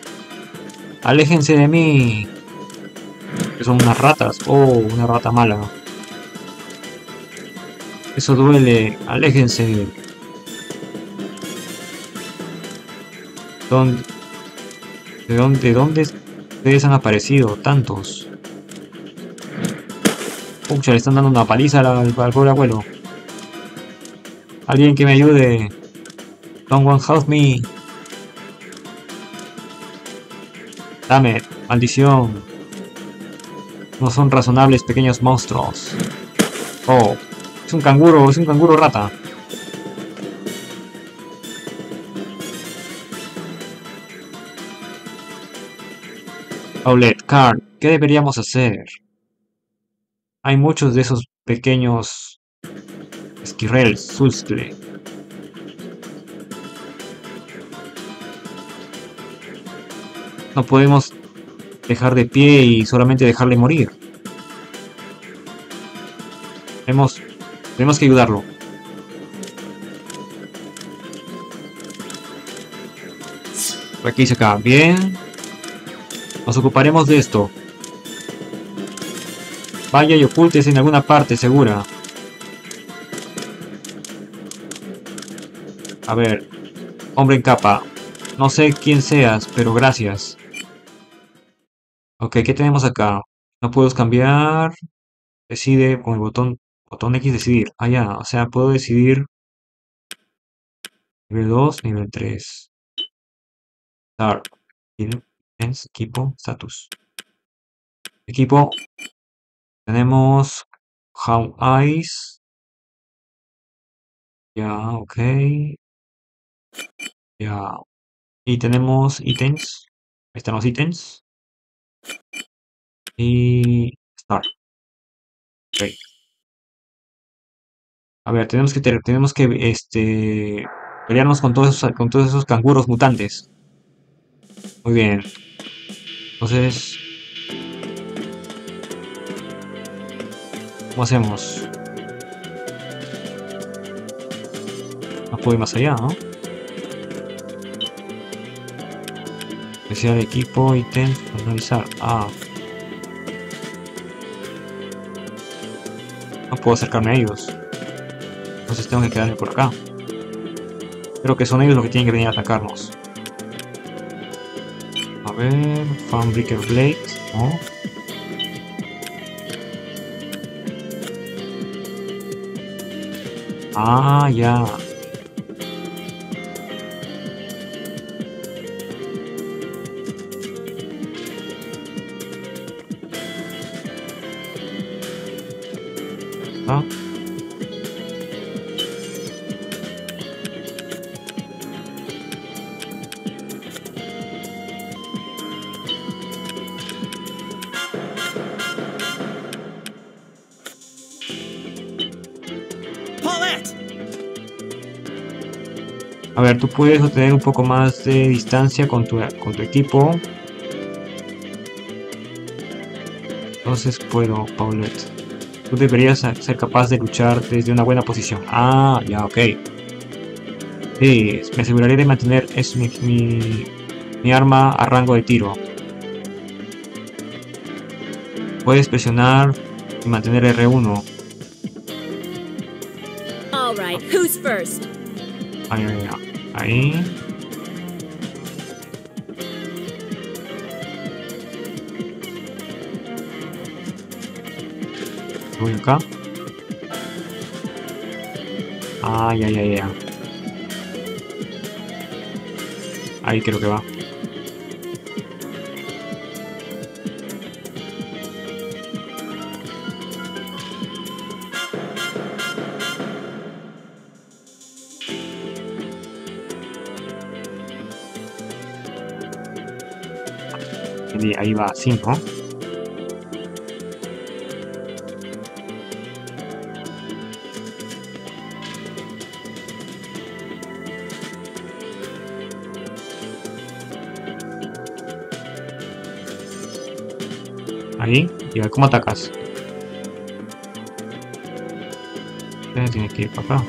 ¡Aléjense de mí! Que son unas ratas. Oh, una rata mala. Eso duele. ¡Aléjense! ¿Dónde? ¿De dónde ustedes han aparecido? Tantos. Pucha, le están dando una paliza al pobre abuelo. Alguien que me ayude. Someone help me. Dame, maldición. No son razonables pequeños monstruos. Oh, es un canguro rata. Paulette, Carl, ¿qué deberíamos hacer? Hay muchos de esos pequeños esquirrels, sulstle. No podemos dejar de pie y solamente dejarle morir. Tenemos que ayudarlo. Por aquí se acaba. Bien. Nos ocuparemos de esto. Vaya y ocúltese en alguna parte segura. A ver. Hombre en capa. No sé quién seas, pero gracias. Ok, ¿qué tenemos acá? No puedo cambiar. Decide con el botón X decidir. Ah, ya, o sea, puedo decidir. Nivel 2, nivel 3. Start. Equipo, status. Equipo. Tenemos How Eyes. Ya, ok. Ya. Y tenemos ítems. Ahí están los ítems. Y... Start. Ok. A ver, tenemos que pelearnos con todos esos canguros mutantes. Muy bien. Entonces... ¿cómo hacemos? No puedo ir más allá, ¿no? Especial equipo, ítem, analizar. Ah. No puedo acercarme a ellos. Entonces tengo que quedarme por acá. Creo que son ellos los que tienen que venir a atacarnos. A ver. Fanbreaker Blade. No. Ah, ya. A ver, tú puedes obtener un poco más de distancia con tu equipo. Entonces puedo, Paulette. Tú deberías ser capaz de luchar desde una buena posición. Ah, ya, ok. Sí, me aseguraré de mantener mi arma a rango de tiro. Puedes presionar y mantener R1. All right, who's first? Ahí. Voy acá. Ya. Ahí creo que va. Ahí va 5. Ahí, y a ver cómo atacas. Tienes que ir para acá.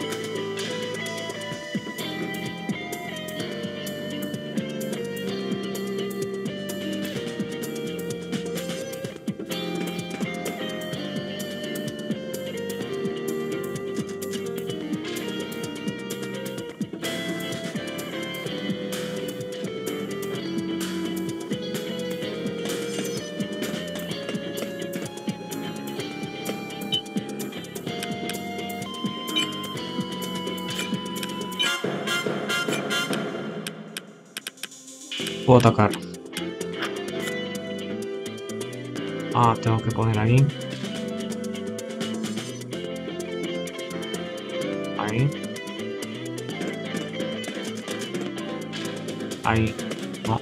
Puedo atacar. Tengo que poner ahí. Ahí. No.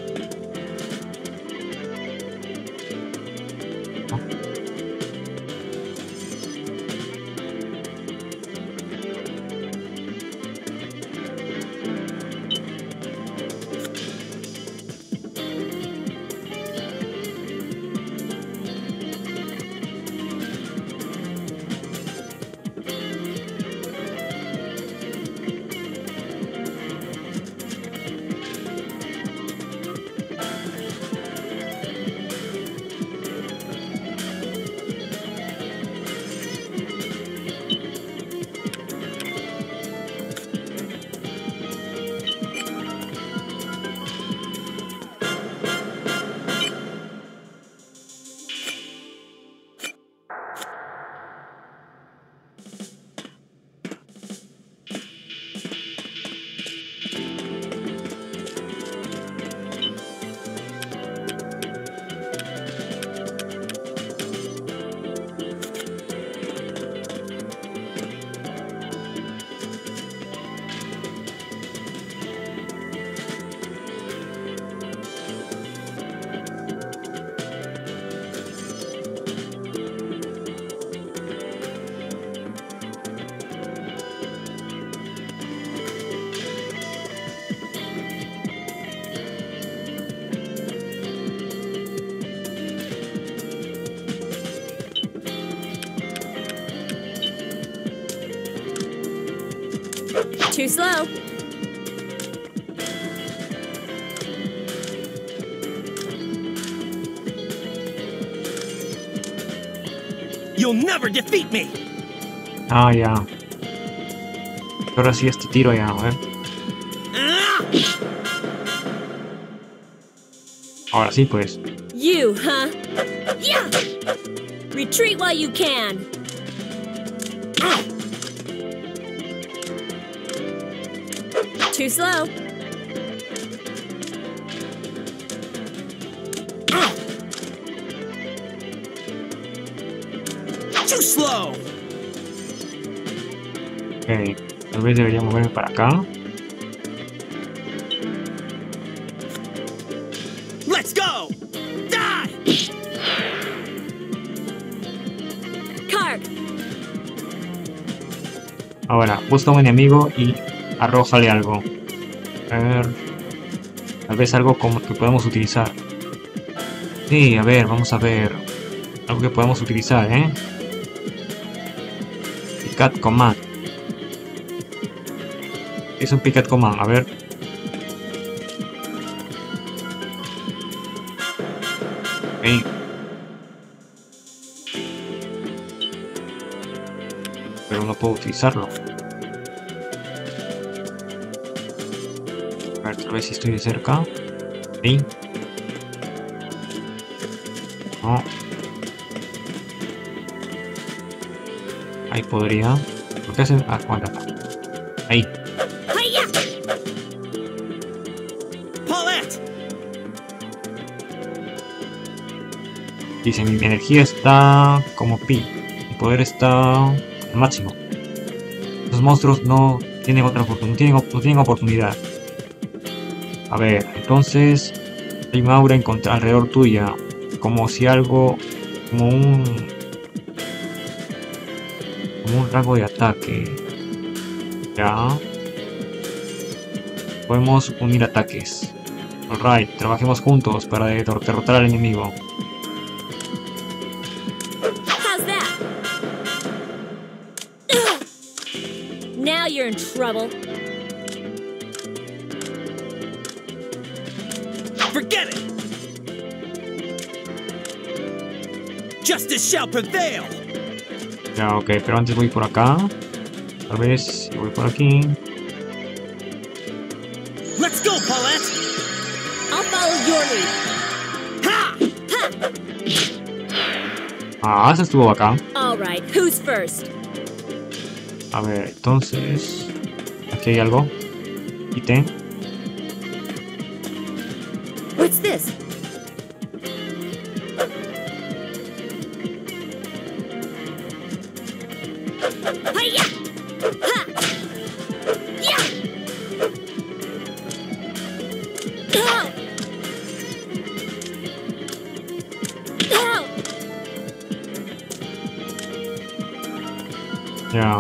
Too slow. You'll never defeat me. Ya. Ahora sí este tiro ya, a ver. Ahora sí pues. You, huh? Yeah. Retreat while you can. Too slow. Too slow. Okay, tal vez debería moverme para acá. Let's go. Die. Kharg. Ahora busca un enemigo y arrójale algo. A ver... Tal vez algo como que podamos utilizar. Sí, a ver, vamos a ver. Algo que podamos utilizar, Picat Command. Es un Picat Command, a ver. Ahí. Pero no puedo utilizarlo. A ver, tal vez si estoy de cerca. Ahí. No. Ahí podría. ¿Por qué hacen? Ah, bueno, acá. Ahí. Dice, mi energía está como pi, mi poder está al máximo. Los monstruos no tienen otra oportunidad, no tienen oportunidad. A ver, entonces hay un aura alrededor tuya, como si algo, como un rango de ataque. Ya. Podemos unir ataques. Alright, trabajemos juntos para derrotar al enemigo. In trouble. Forget it. Justice shall prevail. Ya, ok, pero antes voy por acá. Tal vez voy por aquí. Let's go, Paulette. I'll follow your lead. Ha! Ha! Ah, esa estuvo acá. All right, who's first? A ver, entonces... Aquí hay algo. Ítem. What's this?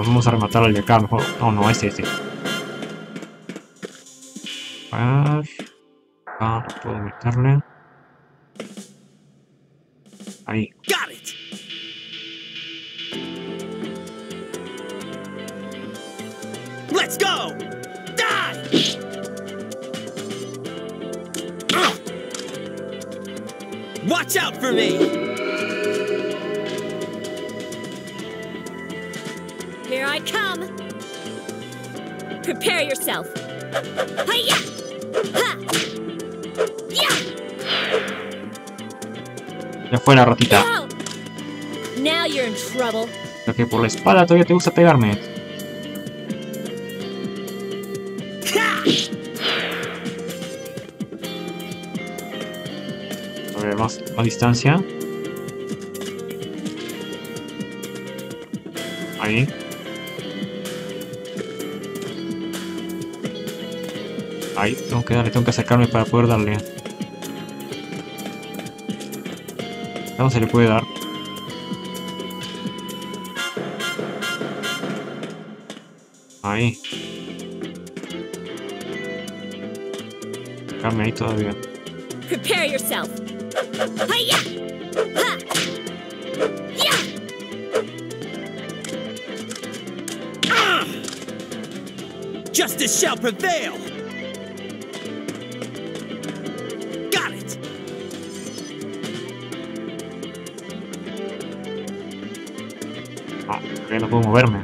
Vamos a rematar al de acá mejor. No, no, este. A ver. Acá no puedo meterle. Ahí. Let's go. Die. Watch out for me. Prepare yourself. Hiya! Ha! Ya! Ya fue la ratita. Now you're in trouble. Lo que por la espada todavía te gusta pegarme. A ver, más distancia. Ahí. Ahí tengo que darle, tengo que acercarme para poder darle. No se le puede dar. Ahí. Acercarme ahí todavía. Prepare yourself. Hiya. Ha. Ya. Ah. Justice shall prevail. No puedo moverme.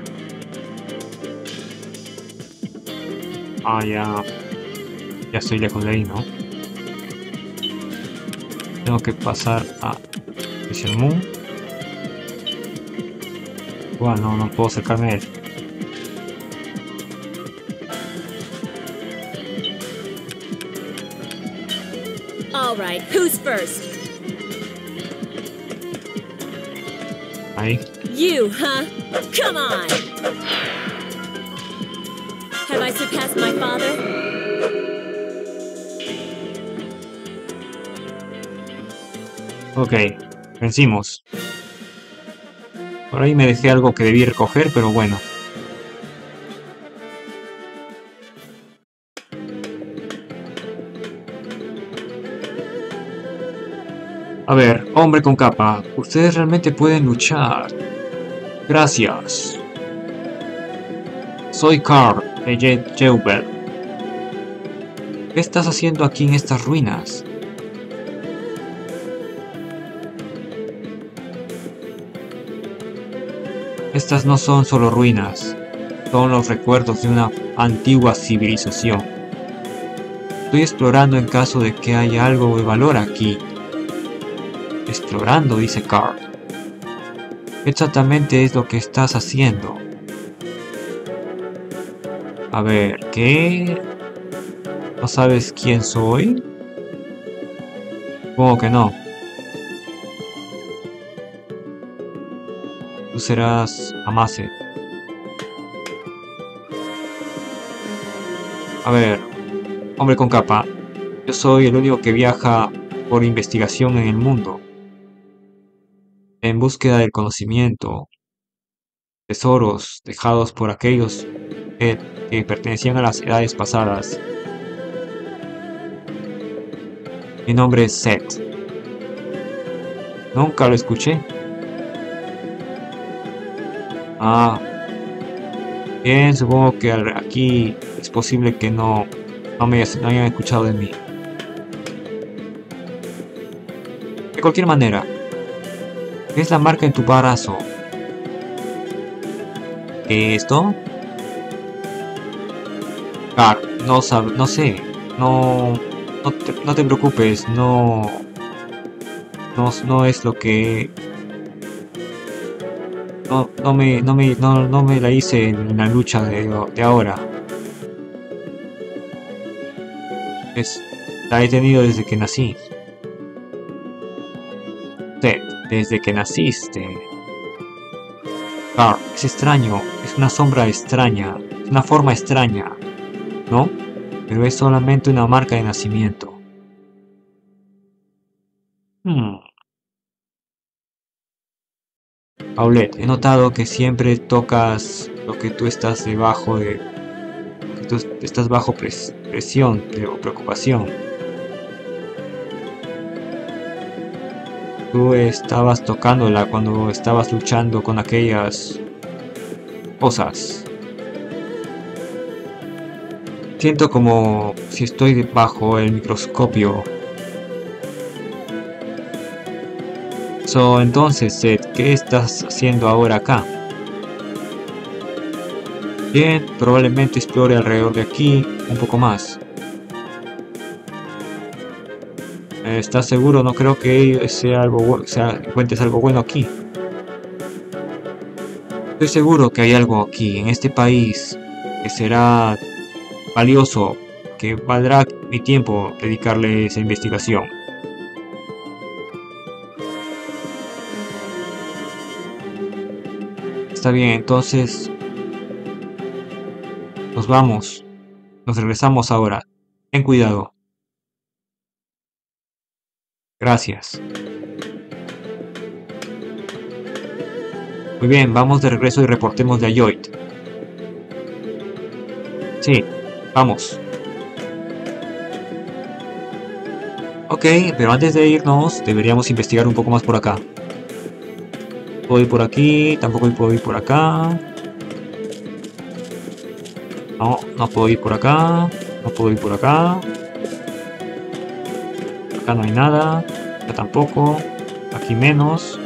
Ah, ya. Ya estoy lejos de ahí, ¿no? Tengo que pasar a... ¿Es el Moon? Bueno, no puedo acercarme a él. All right, who's first? Ahí. You, huh? Come on! Have I surpassed my father? Ok, vencimos. Por ahí me dejé algo que debí recoger, pero bueno. A ver, hombre con capa, ustedes realmente pueden luchar. Gracias. Soy Carl, de Yewbell. ¿Qué estás haciendo aquí en estas ruinas? Estas no son solo ruinas, son los recuerdos de una antigua civilización. Estoy explorando en caso de que haya algo de valor aquí. Explorando, dice Carl. ¿Qué exactamente es lo que estás haciendo? A ver, ¿qué? ¿No sabes quién soy? Supongo que no. Tú serás Amase. A ver, hombre con capa, yo soy el único que viaja por investigación en el mundo, en búsqueda del conocimiento, tesoros dejados por aquellos que pertenecían a las edades pasadas. Mi nombre es Seth. Nunca lo escuché. Ah, bien, supongo que aquí es posible que no hayan escuchado de mí. De cualquier manera, ¿qué es la marca en tu brazo? ¿Qué es esto? No sé. No te preocupes, no es lo que... No me la hice en la lucha de ahora. La he tenido desde que nací. Seth, desde que naciste. Carl, es extraño, es una sombra extraña, es una forma extraña, ¿no? Pero es solamente una marca de nacimiento. Paulette, he notado que siempre tocas lo que tú estás debajo de... que tú estás bajo presión o preocupación. Tú estabas tocándola cuando estabas luchando con aquellas cosas. Siento como si estoy bajo el microscopio. Entonces, Seth, ¿qué estás haciendo ahora acá? Bien, probablemente explore alrededor de aquí un poco más. ¿Estás seguro? No creo que encuentres algo bueno aquí. Estoy seguro que hay algo aquí, en este país, que será valioso, que valdrá mi tiempo dedicarle esa investigación. Está bien, entonces nos vamos, nos regresamos ahora. Ten cuidado. Gracias. Muy bien, vamos de regreso y reportemos de Lloyd. Sí, vamos. Ok, pero antes de irnos deberíamos investigar un poco más por acá. Puedo ir por aquí, tampoco puedo ir por acá. No, no puedo ir por acá. No puedo ir por acá. Acá no hay nada. Acá tampoco. Aquí menos.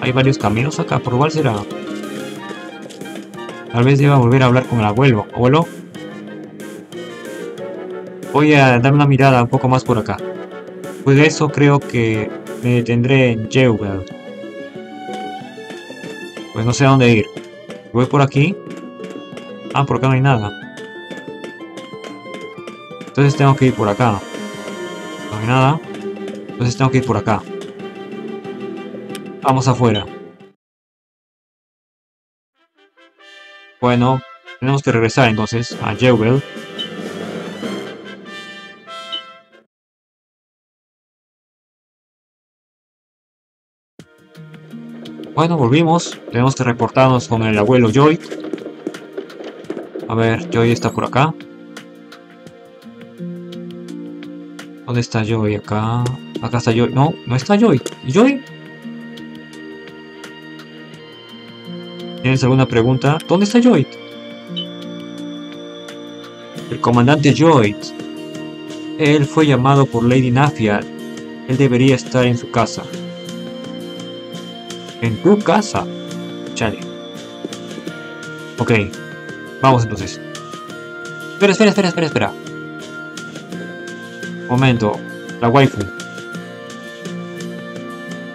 Hay varios caminos acá. ¿Por cuál será? Tal vez deba volver a hablar con el abuelo. ¿Abuelo? Voy a dar una mirada un poco más por acá. Pues de eso creo que... me detendré en Yewbell. Pues no sé a dónde ir. Voy por aquí. Ah, por acá no hay nada. Entonces tengo que ir por acá. No hay nada. Entonces tengo que ir por acá. Vamos afuera. Bueno, tenemos que regresar entonces a Yewbell. Bueno, volvimos. Tenemos que reportarnos con el abuelo Joy. A ver, Joy está por acá. ¿Dónde está Joy? Acá. Acá está Joy. No, no está Joy. ¿Joy? ¿Tienes alguna pregunta? ¿Dónde está Joy? El comandante Joy. Él fue llamado por Lady Nafia. Él debería estar en su casa. ¿En tu casa? Chale. Ok. Vamos entonces. Espera. Momento. La waifu.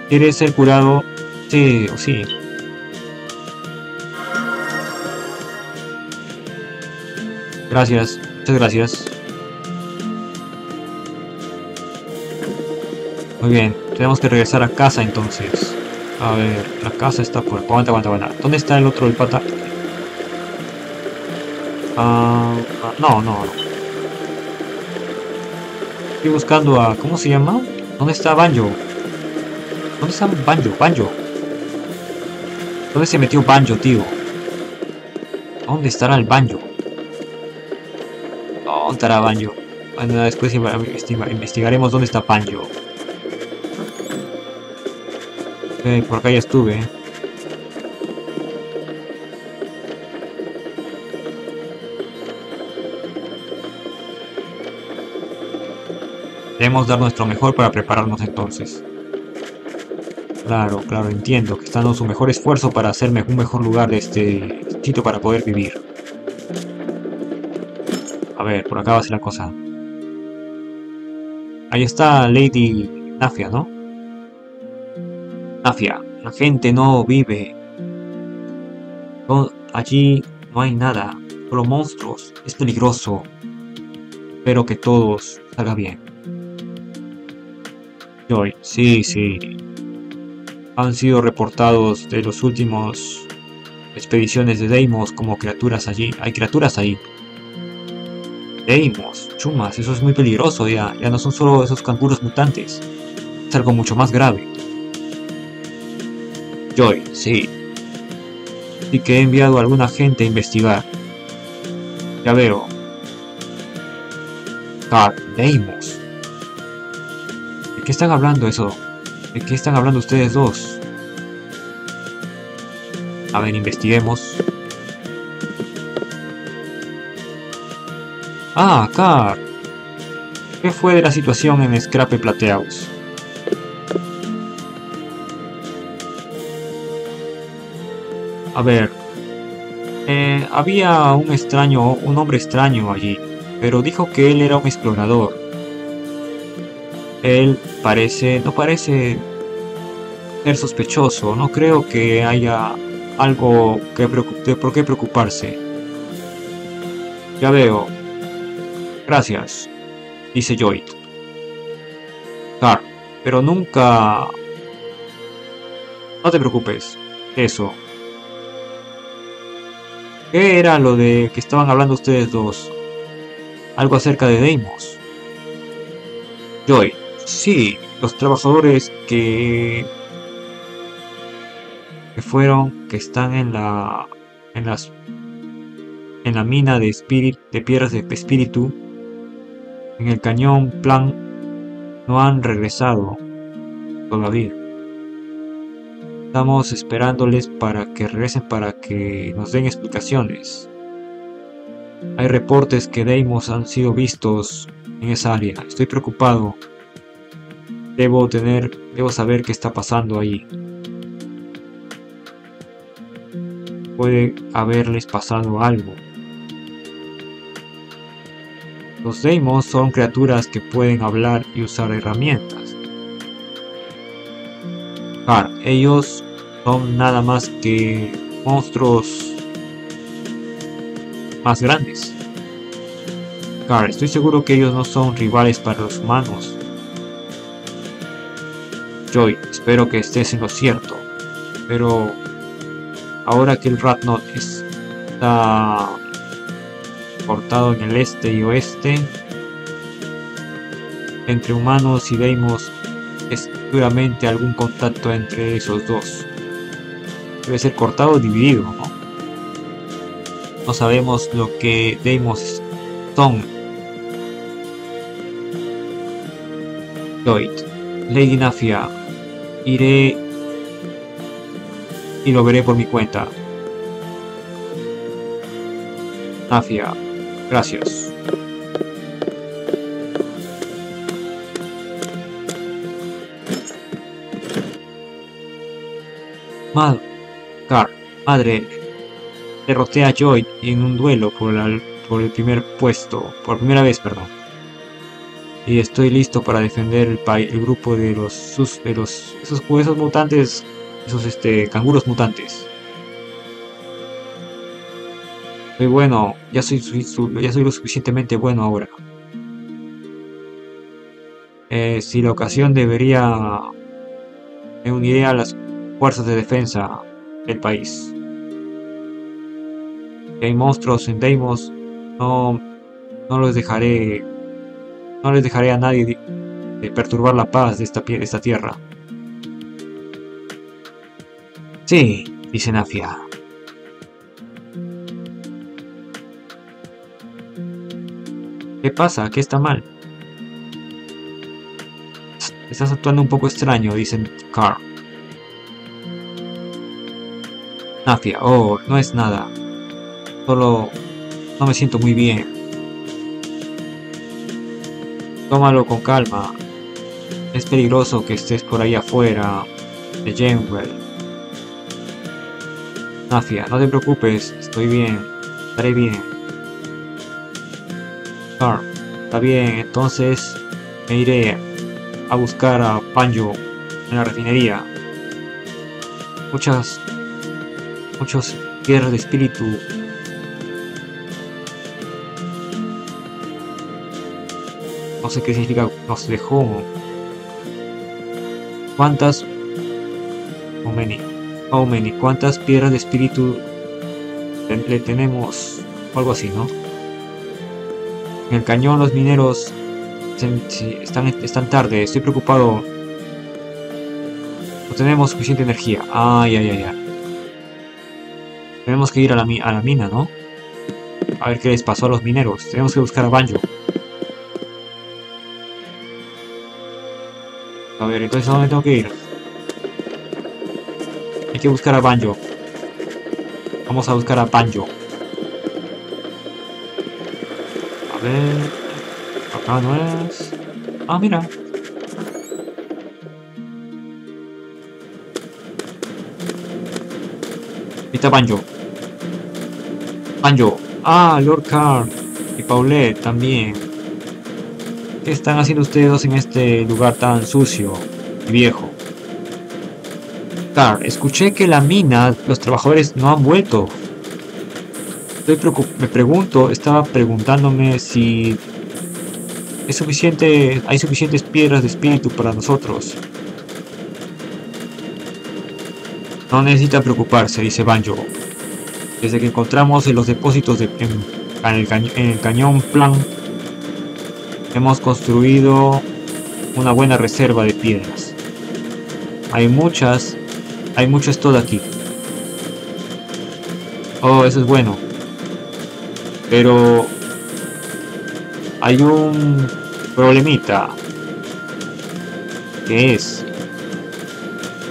¿Quieres ser curado? Sí, o sí. Gracias. Muchas gracias. Muy bien. Tenemos que regresar a casa entonces. A ver. La casa está por... Aguanta. ¿Dónde está el otro, el pata? No. Estoy buscando a... ¿Cómo se llama? ¿Dónde está Banjo? ¿Dónde está Banjo? ¿Dónde se metió Banjo, tío? ¿Dónde estará el Banjo? ¿Dónde estará Banjo? Bueno, después investigaremos dónde está Banjo. Ok, por acá ya estuve. Debemos dar nuestro mejor para prepararnos entonces. Claro, entiendo que está dando su mejor esfuerzo para hacerme un mejor lugar de este sitio para poder vivir. A ver, por acá va a ser la cosa. Ahí está Lady Nafia, ¿no? Nafia, la gente no vive. No, allí no hay nada, solo monstruos. Es peligroso. Espero que todos salga bien. Joy, sí. Han sido reportados de los últimos expediciones de Deimos como criaturas allí. Hay criaturas ahí. Deimos, chumas, eso es muy peligroso ya. Ya no son solo esos canguros mutantes. Es algo mucho más grave. Joy, sí. Así que he enviado a alguna gente a investigar. Ya veo. Kharg, Deimos. ¿De qué están hablando eso? ¿De qué están hablando ustedes dos? A ver, investiguemos. Ah, Kharg. ¿Qué fue de la situación en Scrap Plateau? A ver. Había un hombre extraño allí, pero dijo que él era un explorador. Él no parece ser sospechoso, no creo que haya algo por qué preocuparse. Ya veo. Gracias, dice Lloyd. Kharg, pero nunca... No te preocupes, eso. ¿Qué era lo de que estaban hablando ustedes dos? Algo acerca de Deimos. Lloyd. Sí, los trabajadores que están en la mina de piedras de espíritu, en el cañón Plan, no han regresado todavía. Estamos esperándoles para que regresen, para que nos den explicaciones. Hay reportes que Deimos han sido vistos en esa área. Estoy preocupado. Debo saber qué está pasando ahí. Puede haberles pasado algo. Los Deimos son criaturas que pueden hablar y usar herramientas. Claro, ellos son nada más que monstruos más grandes. Claro, estoy seguro que ellos no son rivales para los humanos. Joy, espero que estés en lo cierto, pero ahora que el Ratnot está cortado en el este y oeste, entre humanos y Deimos es duramente algún contacto entre esos dos. Debe ser cortado o dividido, ¿no? No sabemos lo que Deimos son. Joy. Lady Nafia, iré y lo veré por mi cuenta. Nafia, gracias. Madre, derroté a Joy en un duelo por primera vez. Y estoy listo para defender el grupo de esos mutantes, canguros mutantes. Soy bueno, ya soy lo suficientemente bueno ahora. Si la ocasión debería, me uniré a las fuerzas de defensa del país. Si hay monstruos en Deimos, no les dejaré a nadie de perturbar la paz de esta tierra. Sí, dice Nafia. ¿Qué pasa? ¿Qué está mal? Estás actuando un poco extraño, dice Carl. Nafia, oh, no es nada. Solo no me siento muy bien. Tómalo con calma. Es peligroso que estés por ahí afuera de Yewbell. Nafia, no te preocupes, estoy bien, estaré bien. Carl, está bien, entonces me iré a buscar a Banjo en la refinería. Muchos guerras de espíritu. No sé qué significa, nos dejó. ¿Cuántas piedras de espíritu le tenemos? O algo así, ¿no? En el cañón los mineros están tarde, estoy preocupado. No tenemos suficiente energía. Tenemos que ir a la mina, ¿no? A ver qué les pasó a los mineros. Tenemos que buscar a Banjo. A ver, entonces, ¿a dónde tengo que ir? Hay que buscar a Banjo. Vamos a buscar a Banjo. A ver... acá no es... ah, mira. Ahí está Banjo. Banjo. Ah, Lord Kharg. Y Paulette también. ¿Qué están haciendo ustedes dos en este lugar tan sucio y viejo? Kharg, escuché que la mina, los trabajadores no han vuelto. Estaba preguntándome si hay suficientes piedras de espíritu para nosotros. No necesita preocuparse, dice Banjo. Desde que encontramos en los depósitos en el cañón Plum, hemos construido una buena reserva de piedras. Hay mucho todo aquí. Oh, eso es bueno. Pero hay un problemita. ¿Qué es?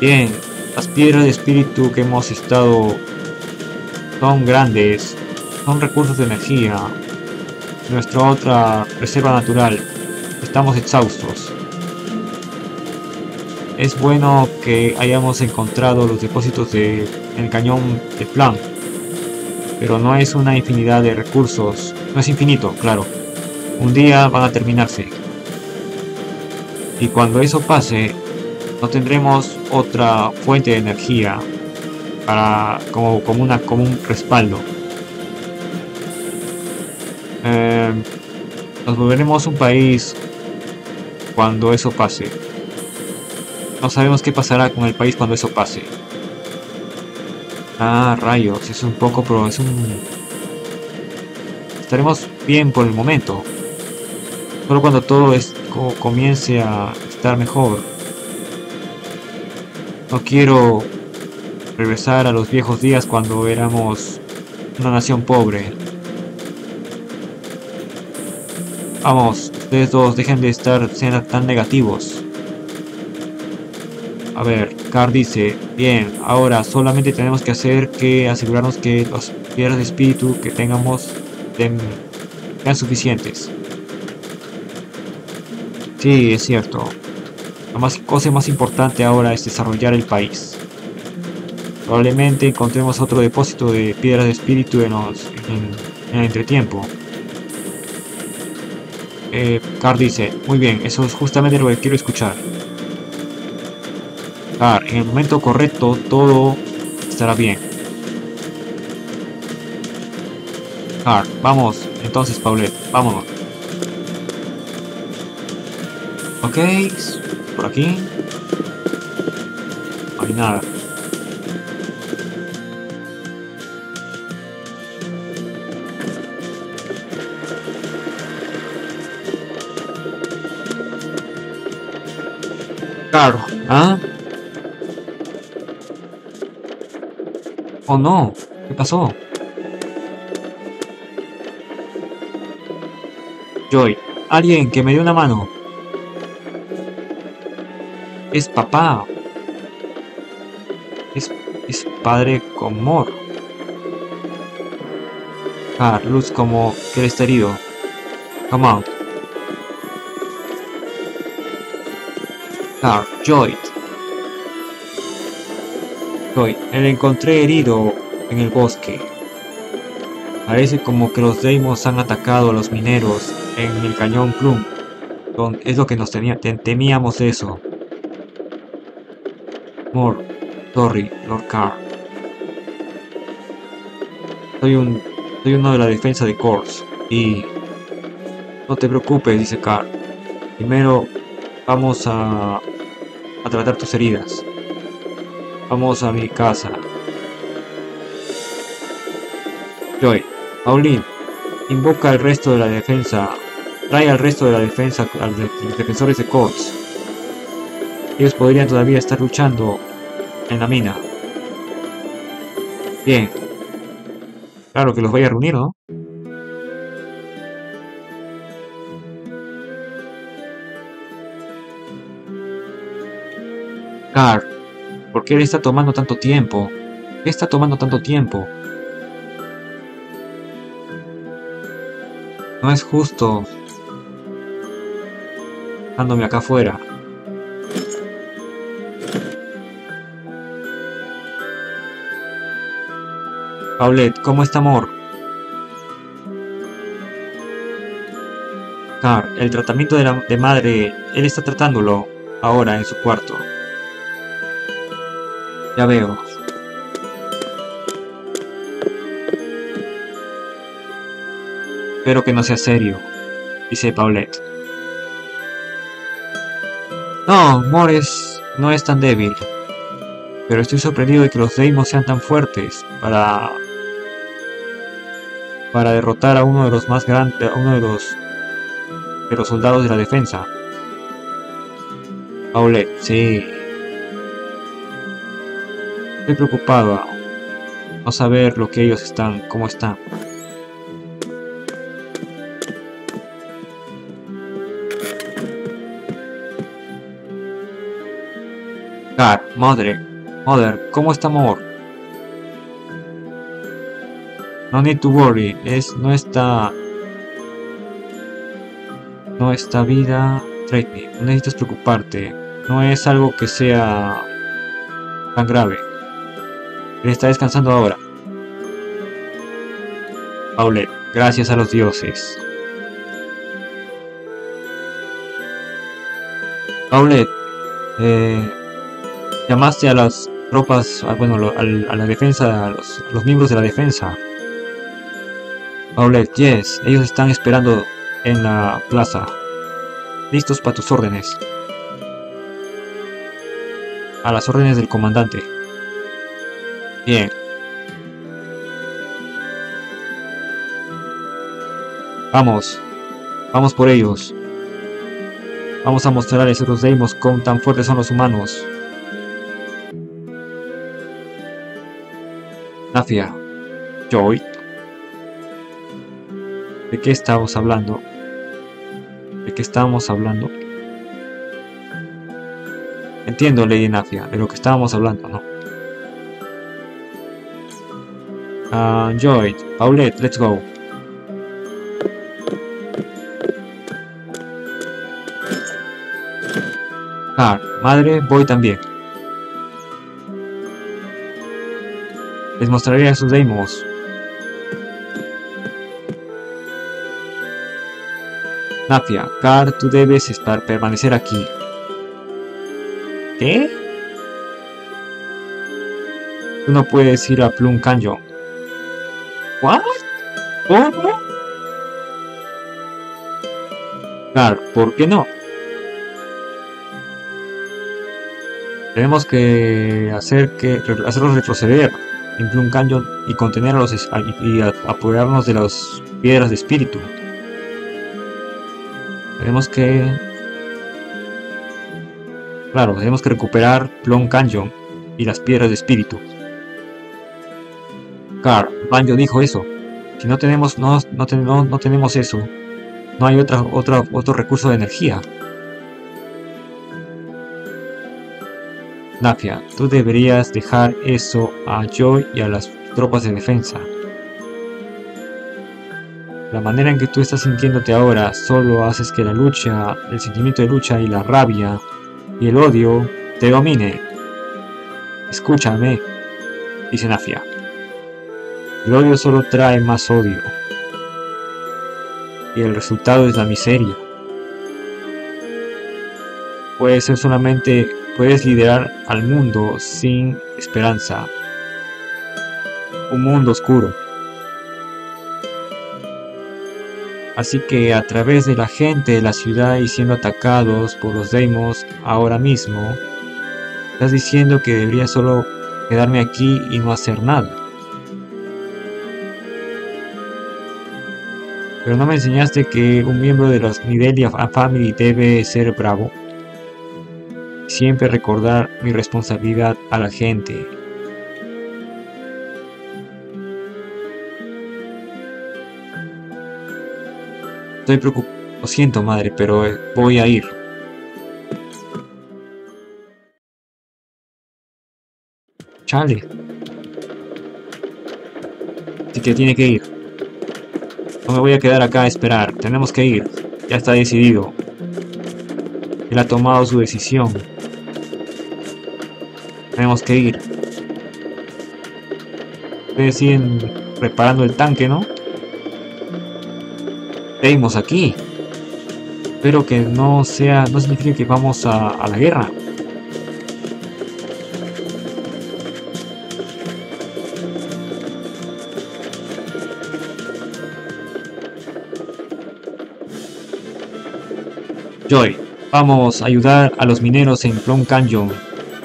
Bien, las piedras de espíritu que hemos estado son grandes, son recursos de energía. Nuestra otra reserva natural. Estamos exhaustos. Es bueno que hayamos encontrado los depósitos en el cañón de Plum, pero no es una infinidad de recursos. No es infinito, claro. Un día van a terminarse. Y cuando eso pase, no tendremos otra fuente de energía para como un respaldo. Nos volveremos un país cuando eso pase. No sabemos qué pasará con el país cuando eso pase. Ah, rayos, es un poco... Estaremos bien por el momento. Solo cuando todo comience a estar mejor. No quiero regresar a los viejos días cuando éramos una nación pobre. Vamos, ustedes dos, dejen de estar tan negativos. A ver, Kharg dice, bien, ahora solamente tenemos que hacer que asegurarnos que las piedras de espíritu que tengamos sean suficientes. Sí, es cierto. La cosa más importante ahora es desarrollar el país. Probablemente encontremos otro depósito de piedras de espíritu en el entretiempo. Kharg dice, muy bien, eso es justamente lo que quiero escuchar. Kharg, en el momento correcto todo estará bien. Kharg, vamos, entonces Paulette, vámonos. Ok, por aquí. No hay nada. Claro, ¿ah? Oh no, ¿qué pasó? Joy, alguien que me dio una mano. Es papá. Es padre con Mor. Kharg, luz como que él está herido. Come out. Kharg, Lloyd, el encontré herido en el bosque. Parece como que los Deimos han atacado a los mineros en el cañón Plum. Es lo que nos temíamos eso. Mor, sorry, Lord Kharg. Soy uno de la defensa de Corps y... No te preocupes, dice Kharg. Primero vamos a tratar tus heridas. Vamos a mi casa. Joy, Pauline, invoca al resto de la defensa. Trae al resto de la defensa a los defensores de Corps. Ellos podrían todavía estar luchando en la mina. Bien. Claro que los voy a reunir, ¿no? Kharg, ¿por qué le está tomando tanto tiempo? ¿Qué está tomando tanto tiempo? No es justo. Dándome acá afuera. Paulette, ¿cómo está Mor? Kharg, el tratamiento de madre, él está tratándolo ahora en su cuarto. Ya veo. Espero que no sea serio, dice Paulette. No, Mor no es tan débil. Pero estoy sorprendido de que los Deimos sean tan fuertes para derrotar a uno de los más grandes, a uno de los soldados de la defensa. Paulette, sí. Estoy preocupada. No saber lo que ellos están, cómo están. Kharg, Mother, ¿cómo está Mor? No need to worry. No está vida. Trade me. No necesitas preocuparte. No es algo que sea tan grave. Él está descansando ahora. Paulette, gracias a los dioses. Paulette, llamaste a las tropas, a la defensa, a los miembros de la defensa. Paulette, yes, ellos están esperando en la plaza. Listos para tus órdenes. A las órdenes del comandante. Bien. Vamos por ellos. Vamos a mostrarles a los Deimos cuán tan fuertes son los humanos. Nafia, Joy, ¿de qué estamos hablando? Entiendo, Lady Nafia, de lo que estábamos hablando, ¿no? Joy, Paulette, let's go. Kharg, madre, voy también. Les mostraré a sus Deimos. Nafia, Kharg, tú debes permanecer aquí. ¿Qué? Tú no puedes ir a Plum Canyon. ¿What? ¿Cómo? Kharg, ¿por qué no? Tenemos que hacerlos retroceder en Plum Canyon y contenerlos y apoderarnos de las piedras de espíritu. Tenemos que... Claro, tenemos que recuperar Plum Canyon y las piedras de espíritu. Kharg, Banjo dijo eso. Si no tenemos, no tenemos eso, no hay otro recurso de energía. Nafia, tú deberías dejar eso a Joy y a las tropas de defensa. La manera en que tú estás sintiéndote ahora solo haces que la lucha, el sentimiento de lucha y la rabia y el odio te domine. Escúchame, dice Nafia. El odio solo trae más odio. Y el resultado es la miseria. Puedes liderar al mundo sin esperanza. Un mundo oscuro. Así que a través de la gente de la ciudad y siendo atacados por los Deimos ahora mismo, estás diciendo que debería solo quedarme aquí y no hacer nada. Pero no me enseñaste que un miembro de los Nidellia Family debe ser bravo. Siempre recordar mi responsabilidad a la gente. Estoy preocupado, lo siento madre, pero voy a ir. Chale. Así que tiene que ir. No me voy a quedar acá a esperar, tenemos que ir. Ya está decidido. Él ha tomado su decisión. Tenemos que ir. Ustedes siguen reparando el tanque, ¿no? Seguimos aquí. Espero que no signifique que vamos a la guerra. Joy, vamos a ayudar a los mineros en Plum Canyon.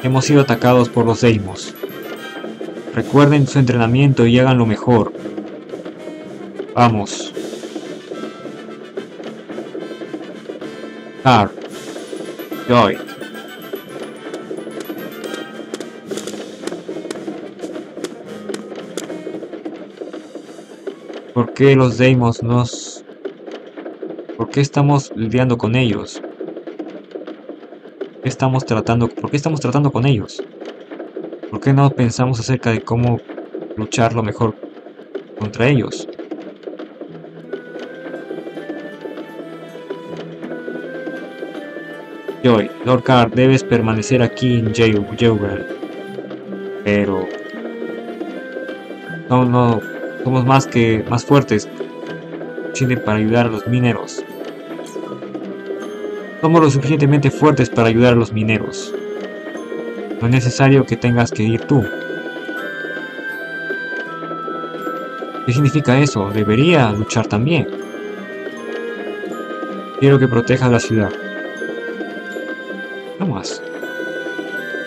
Hemos sido atacados por los Deimos. Recuerden su entrenamiento y hagan lo mejor. Vamos. Kharg, Lloyd. ¿Por qué los Deimos nos... ¿Por qué estamos lidiando con ellos? ¿Por qué estamos tratando con ellos? ¿Por qué no pensamos acerca de cómo luchar lo mejor contra ellos? Joy, Lord Kharg, debes permanecer aquí en Yewbell. Pero... No, somos más fuertes. Chile para ayudar a los mineros. Somos lo suficientemente fuertes para ayudar a los mineros. No es necesario que tengas que ir tú. ¿Qué significa eso? Debería luchar también. Quiero que protejas la ciudad. No más.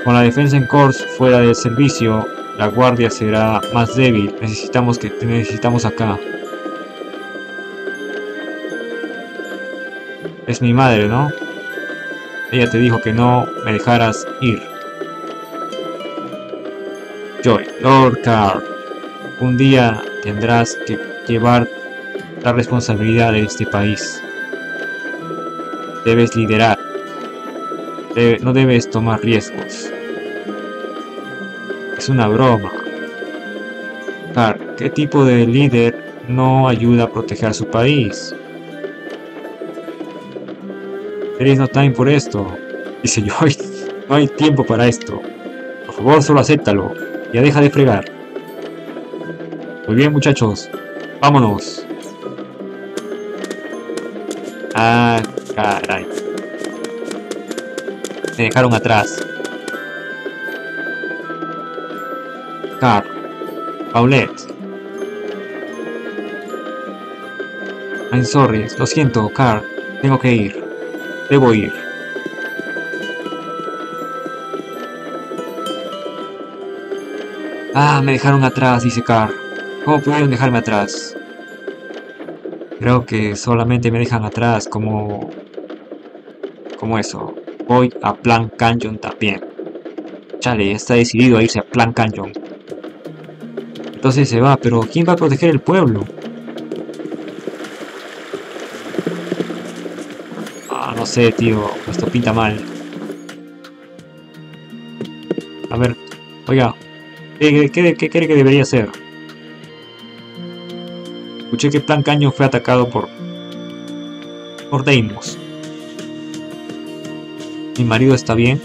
Con la defensa en Corps fuera del servicio, la guardia será más débil. Necesitamos acá. Es mi madre, ¿no? Ella te dijo que no me dejaras ir. Joy, Lord Kharg, un día tendrás que llevar la responsabilidad de este país. Debes liderar. No debes tomar riesgos. Es una broma. Kharg, ¿qué tipo de líder no ayuda a proteger a su país? There is no time por esto, dice Joy. No hay tiempo para esto. Por favor, solo acéptalo. Ya deja de fregar. Muy bien, muchachos. Vámonos. Ah, caray. Me dejaron atrás. Kharg, Paulette. I'm sorry, lo siento, Kharg. Tengo que ir. Debo ir. Ah, me dejaron atrás, dice Kharg. ¿Cómo pudieron dejarme atrás? Creo que solamente me dejan atrás como eso. Voy a Plum Canyon también. Chale, está decidido a irse a Plum Canyon. Entonces se va, pero ¿quién va a proteger el pueblo? Ah, no sé, tío. Esto pinta mal. A ver, oiga. ¿Qué cree que debería hacer? Escuché que Plum Canyon fue atacado por Deimos. ¿Mi marido está bien?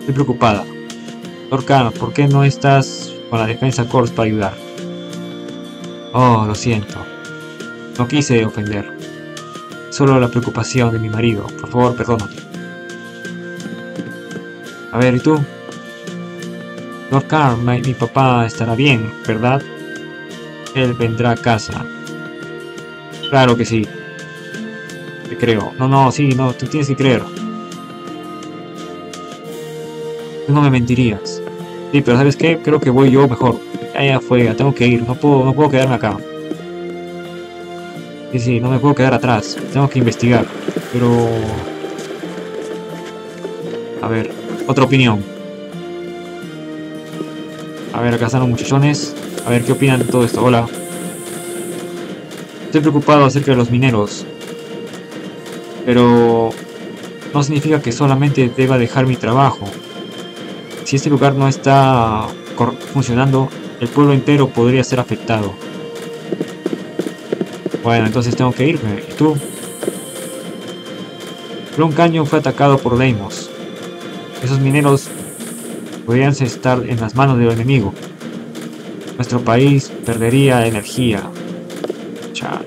Estoy preocupada. Vulkan, ¿por qué no estás con la defensa corps para ayudar? Oh, lo siento. No quise ofender. Solo la preocupación de mi marido. Por favor, perdóname. A ver, ¿y tú? Vulkan, mi papá estará bien, ¿verdad? Él vendrá a casa. Claro que sí. Te creo. No, tú tienes que creer. Tú no me mentirías. Sí, pero ¿sabes qué? Creo que voy yo mejor. Ya fue, ya tengo que ir. No puedo quedarme acá. Sí, no me puedo quedar atrás. Tengo que investigar. Pero... a ver, otra opinión. A ver, acá están los muchachones. A ver, ¿qué opinan de todo esto? Hola. Estoy preocupado acerca de los mineros. Pero... no significa que solamente deba dejar mi trabajo. Si este lugar no está funcionando, el pueblo entero podría ser afectado. Bueno, entonces tengo que irme. ¿Y tú? Plum Canyon fue atacado por Deimos. Esos mineros podrían estar en las manos del enemigo. Nuestro país perdería energía. Chale.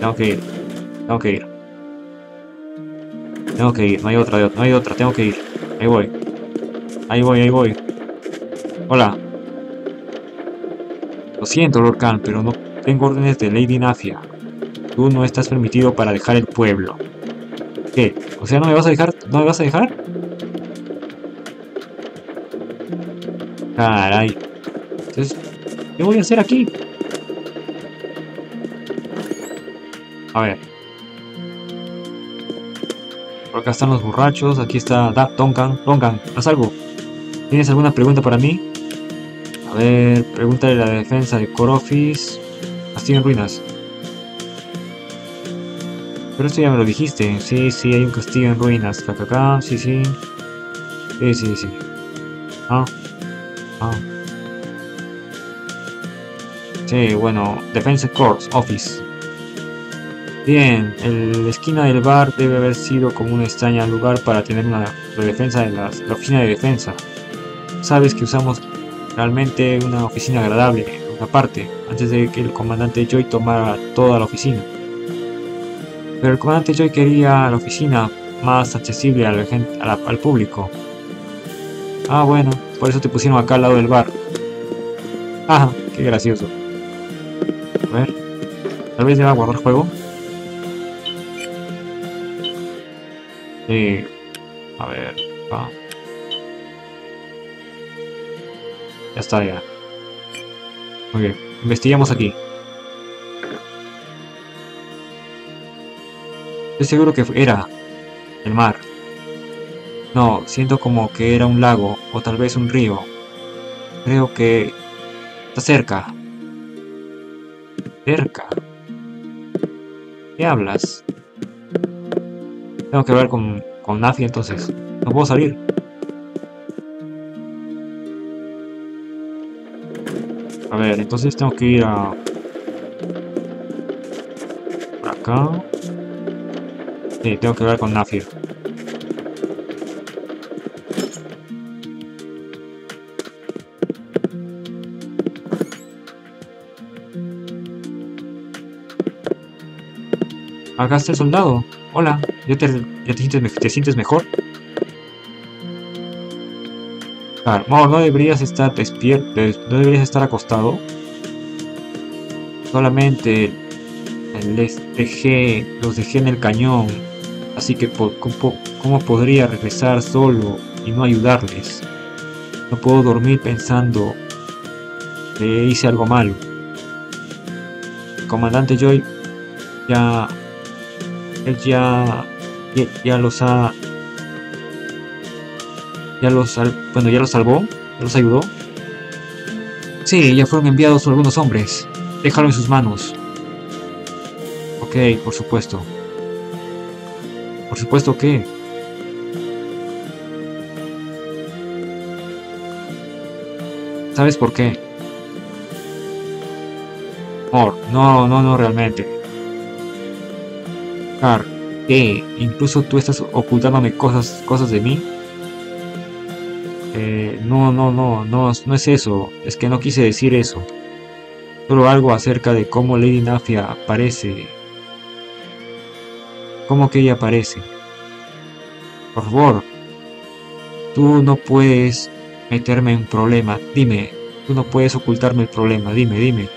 Tengo que ir. No hay otra. Tengo que ir. Ahí voy. Hola. Lo siento, Vulkan, pero no tengo órdenes de Lady Nafia. Tú no estás permitido para dejar el pueblo. ¿Qué? O sea, ¿no me vas a dejar? Caray. Entonces, ¿qué voy a hacer aquí? A ver. Por acá están los borrachos. Aquí está Duncan. Duncan, haz algo. ¿Tienes alguna pregunta para mí? A ver, pregúntale la defensa de Corofis. Castillo en ruinas. Pero esto ya me lo dijiste. Sí, hay un castillo en ruinas. Acá, sí. Sí. Sí, bueno, Defense Corps Office. Bien, la esquina del bar debe haber sido como un extraño lugar para tener la defensa de la oficina de defensa. Sabes que usamos realmente una oficina agradable, una parte, antes de que el comandante Joy tomara toda la oficina. Pero el comandante Joy quería la oficina más accesible al público. Ah, bueno, por eso te pusieron acá al lado del bar. Ajá, qué gracioso. A ver, tal vez deba guardar juego. Sí, a ver, va. Ya está, ya. Muy bien, investigamos aquí. Estoy seguro que era el mar. No, siento como que era un lago o tal vez un río. Creo que está cerca. ¿Cerca? ¿Qué hablas? Tengo que hablar con Con Nafia entonces. No puedo salir. A ver, entonces tengo que ir a... por acá. Sí, tengo que hablar con Nafia. Acá está el soldado. Hola, ¿ya te sientes mejor? Claro, no deberías estar despierto, no deberías estar acostado. Solamente los dejé en el cañón, así que ¿cómo podría regresar solo y no ayudarles? No puedo dormir pensando que hice algo malo. El comandante Joy ya... ya los ayudó. Sí, ya fueron enviados algunos hombres. Déjalo en sus manos. Ok, por supuesto. ¿Por supuesto qué? ¿Sabes por qué? No, realmente. Kharg, ¿qué? ¿Incluso tú estás ocultándome cosas de mí? No es eso. Es que no quise decir eso. Solo algo acerca de cómo Lady Nafia aparece. ¿Cómo que ella aparece? Por favor. Tú no puedes meterme en un problema. Dime. Tú no puedes ocultarme el problema. Dime.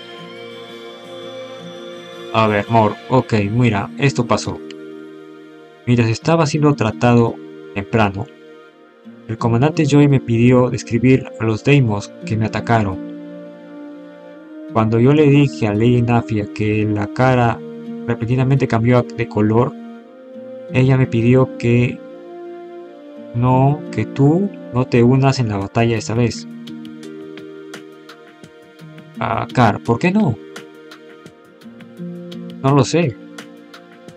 A ver, ok, mira, esto pasó. Mientras estaba siendo tratado temprano, el comandante Joy me pidió describir a los Deimos que me atacaron. Cuando yo le dije a Lady Nafia que la cara repentinamente cambió de color, ella me pidió que tú no te unas en la batalla esta vez. Kharg, ¿por qué no? No lo sé,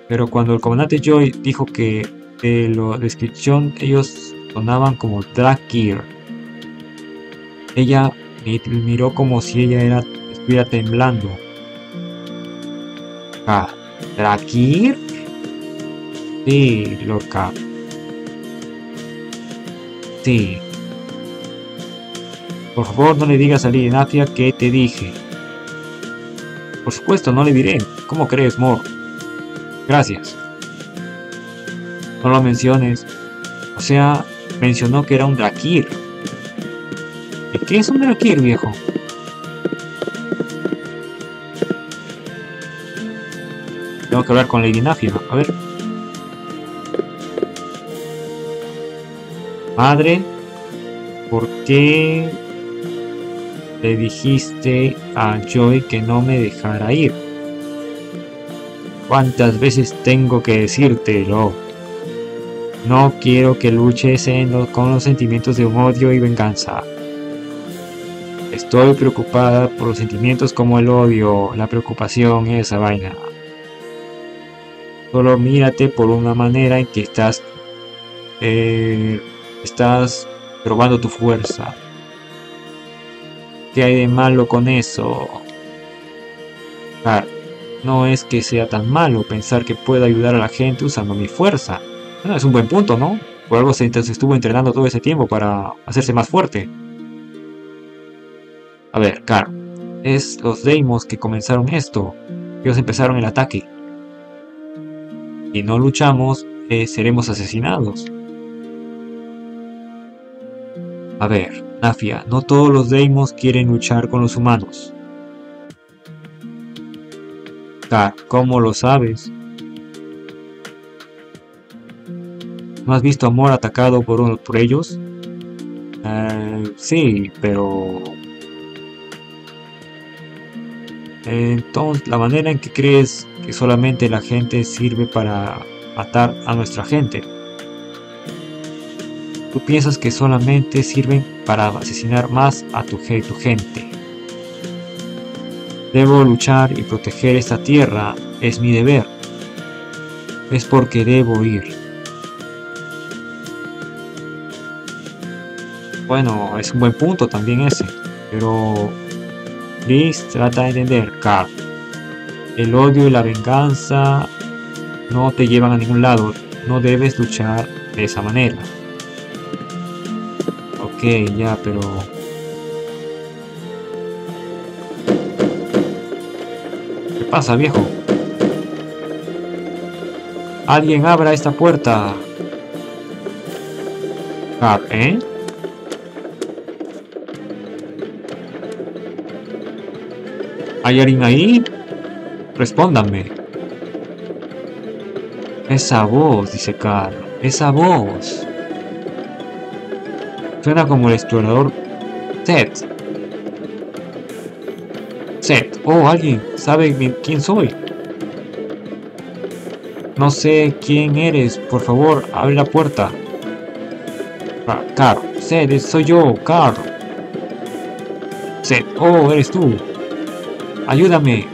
pero cuando el comandante Joy dijo que de la descripción ellos sonaban como Drakir, ella me miró como si ella estuviera temblando. ¿Drakir? Sí, loca. Sí. Por favor, no le digas a Lady Nafia que te dije. Por supuesto, no le diré. ¿Cómo crees, Gracias. No lo menciones. O sea, mencionó que era un Drakir. ¿Y qué es un Drakir, viejo? Tengo que hablar con Lady Nafia. A ver. Madre, ¿por qué le dijiste a Joy que no me dejara ir? ¿Cuántas veces tengo que decírtelo? No quiero que luches con los sentimientos de odio y venganza. Estoy preocupada por los sentimientos como el odio, la preocupación y esa vaina. Solo mírate por una manera en que estás robando tu fuerza. ¿Qué hay de malo con eso? No es que sea tan malo pensar que pueda ayudar a la gente usando mi fuerza. Bueno, es un buen punto, ¿no? Por algo se estuvo entrenando todo ese tiempo para hacerse más fuerte. A ver, Kharg. Es los Deimos que comenzaron esto. Ellos empezaron el ataque. Si no luchamos, seremos asesinados. A ver, Nafia, no todos los Deimos quieren luchar con los humanos. ¿Cómo lo sabes? ¿No has visto a Mor atacado por ellos? Sí, pero... Entonces, la manera en que crees que solamente la gente sirve para matar a nuestra gente. Tú piensas que solamente sirven para asesinar más a tu gente. Debo luchar y proteger esta tierra, es mi deber. Es porque debo ir. Bueno, es un buen punto también ese. Pero Chris trata de entender, Carl. El odio y la venganza no te llevan a ningún lado. No debes luchar de esa manera. Ok, ya, pero... ¿qué pasa, viejo? Alguien abra esta puerta. Kharg, ¿eh? ¿Hay alguien ahí? Respóndanme. Esa voz, dice Kharg. Esa voz. Suena como el explorador Seth. Seth. Oh, alguien sabe quién soy. No sé quién eres. Por favor, abre la puerta. Kharg. Seth, soy yo, Kharg. Seth. Oh, eres tú. Ayúdame.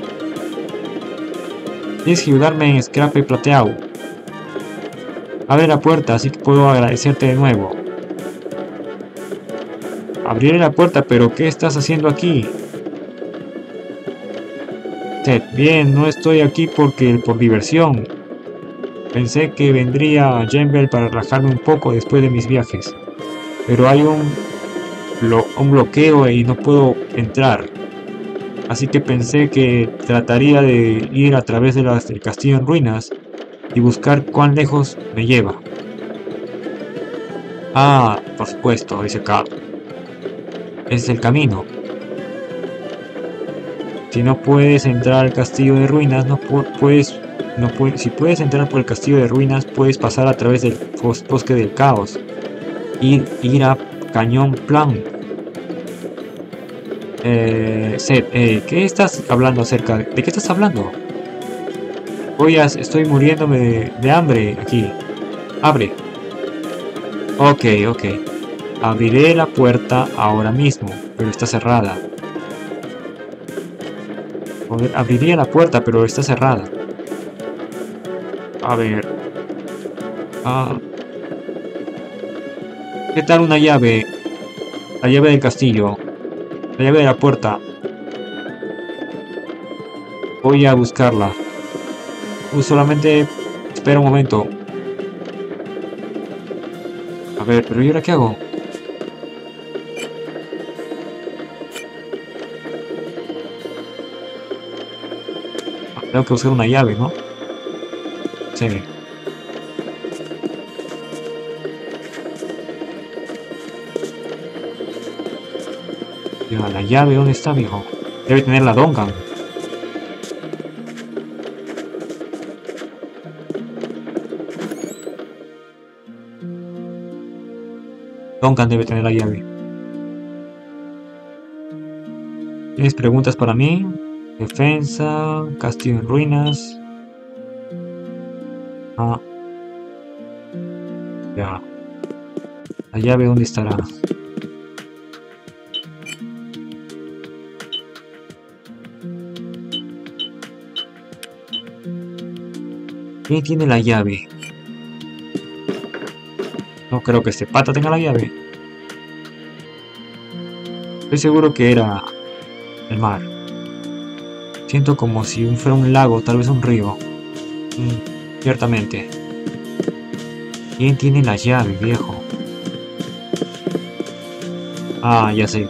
Tienes que ayudarme en Scrap Plateau. Abre la puerta, así que puedo agradecerte de nuevo. Abriré la puerta, pero ¿qué estás haciendo aquí? Seth, bien, no estoy aquí por diversión. Pensé que vendría a Yewbell para relajarme un poco después de mis viajes. Pero hay un bloqueo y no puedo entrar. Así que pensé que trataría de ir a través del castillo en ruinas y buscar cuán lejos me lleva. Ah, por supuesto, dice Carl. Es el camino. Si no puedes entrar al castillo de ruinas, si puedes entrar por el castillo de ruinas, puedes pasar a través del bosque del caos y ir a Cañón Plum. Seth, ¿qué estás hablando acerca? ¿De qué estás hablando? Oye, estoy muriéndome de hambre aquí. Abre. Ok. Abriré la puerta ahora mismo, pero está cerrada. Abriría la puerta, pero está cerrada. A ver. ¿Qué tal una llave? La llave del castillo. La llave de la puerta. Voy a buscarla. Solamente espera un momento. A ver, pero ¿y ahora qué hago? Tengo que buscar una llave, ¿no? Sí. La llave, ¿dónde está, viejo? Debe tener la Duncan. Duncan debe tener la llave. ¿Tienes preguntas para mí? Defensa, castillo en ruinas. Ah. Ya. La llave, ¿dónde estará? ¿Quién tiene la llave? No creo que este pata tenga la llave. Estoy seguro que era el mar. Siento como si fuera un lago, tal vez un río. Ciertamente. ¿Quién tiene la llave, viejo? Ah, ya sé.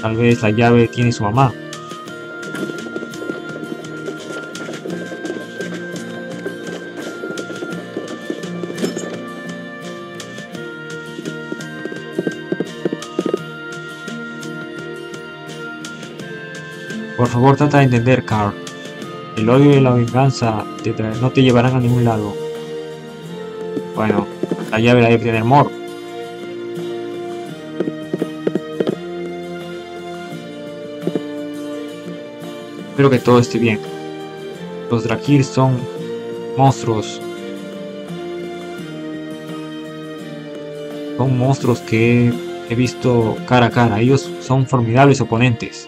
Tal vez la llave tiene su mamá. Por favor, trata de entender, Kharg. El odio y la venganza no te llevarán a ningún lado. Bueno, la llave la debe tener Mor. Espero que todo esté bien. Los Drakir son monstruos. Son monstruos que he visto cara a cara. Ellos son formidables oponentes.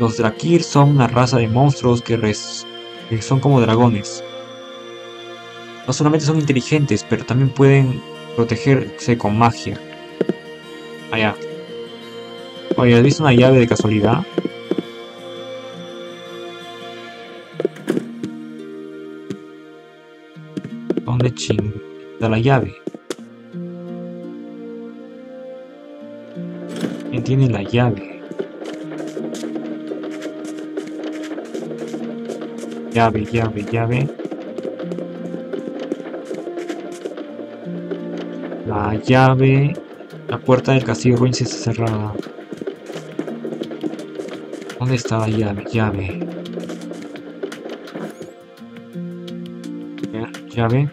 Los Drakir son una raza de monstruos que son como dragones. No solamente son inteligentes, pero también pueden protegerse con magia. Allá. Oye, ¿has visto una llave de casualidad? ¿Dónde ching da la llave? ¿Quién tiene la llave? Llave, llave, llave. La llave. La puerta del castillo ruins está cerrada. ¿Dónde está la llave? Llave. Llave.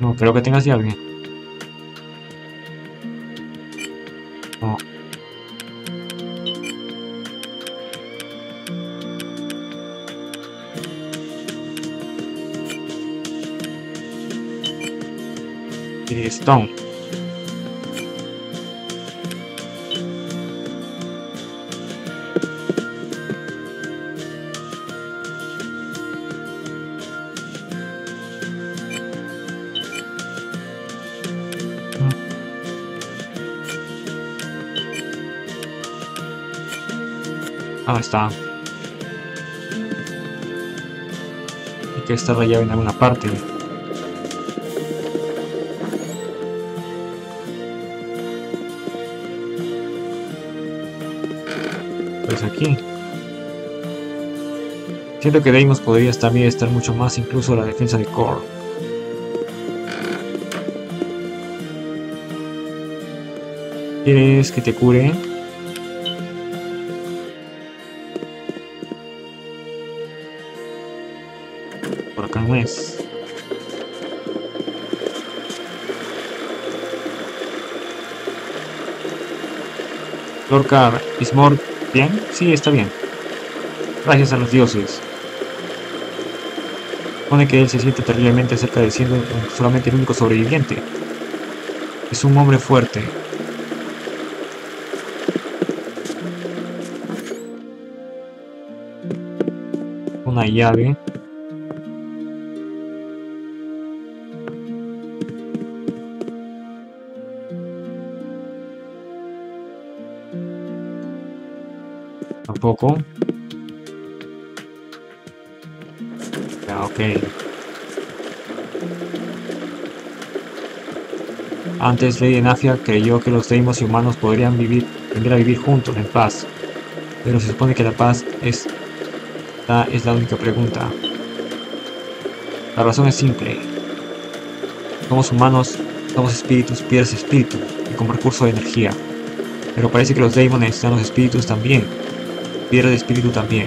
No creo que tengas llave. No. Y Stone. Ah, está. Hay que estar la llave en alguna parte. Pues aquí. Siento que Deimos podría también estar mucho más, incluso la defensa de Kharg. ¿Quieres que te cure? Es Lorcar Ismor, ¿bien? Sí, está bien. Gracias a los dioses. Supone que él se siente terriblemente cerca de siendo solamente el único sobreviviente. Es un hombre fuerte. Una llave. Poco. Ah, ok. Antes Lady Nafia creyó que los Deimos y humanos podrían vivir juntos en paz, pero se supone que la paz es la única pregunta. La razón es simple. Somos humanos, somos espíritus, pierdes espíritu y como recurso de energía, pero parece que los Deimos necesitan los espíritus también. Piedra de espíritu también.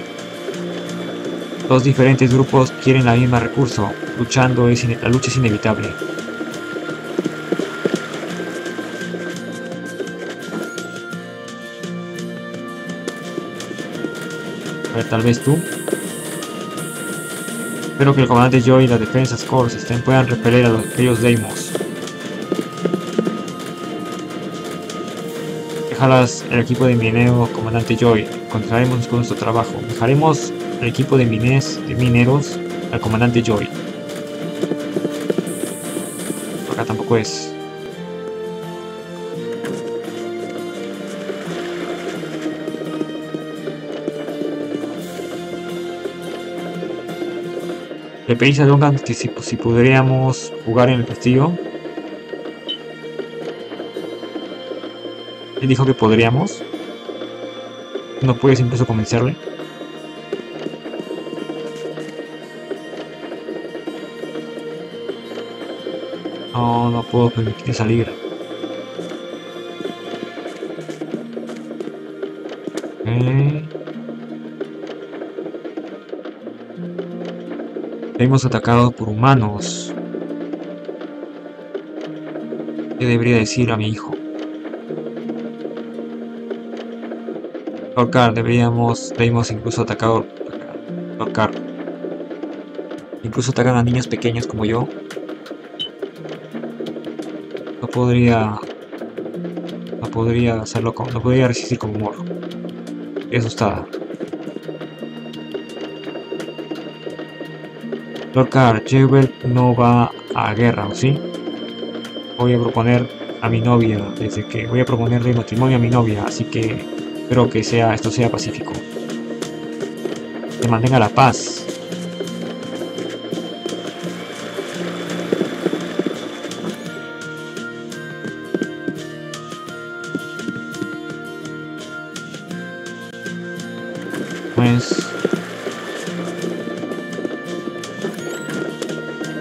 Dos diferentes grupos quieren la misma recurso. La lucha es inevitable. A ver, tal vez tú. Espero que el comandante Joy y las defensas Corps puedan repeler a aquellos Deimos. Dejarás el equipo de minero, comandante Joy. Continuaremos con nuestro trabajo. Dejaremos el equipo de mineros al comandante Joy. Acá tampoco es. Le pedís a Duncan que si podríamos jugar en el castillo. Él dijo que podríamos. ¿No puedes incluso convencerle? No, no puedo permitir salir. Hemos atacado por humanos. ¿Qué debería decir a mi hijo? Carl, deberíamos incluso atacar. Incluso atacan a niños pequeños como yo. No podría hacerlo con. No podría resistir con humor. Estoy asustada. Lord Carl, Yewbell no va a guerra, ¿sí? Voy a proponer a mi novia, desde que voy a proponerle matrimonio a mi novia, así que espero que esto sea pacífico. Que mantenga la paz. Pues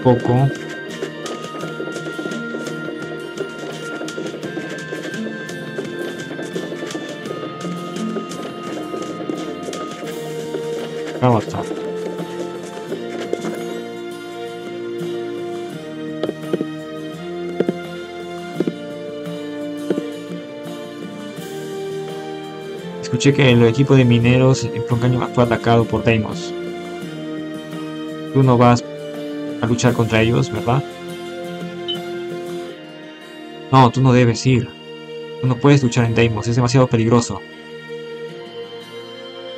poco. Aguanta. Escuché que el equipo de mineros en Plum Canyon fue atacado por Deimos. Tú no vas a luchar contra ellos, ¿verdad? No, tú no debes ir. Tú no puedes luchar en Deimos, es demasiado peligroso.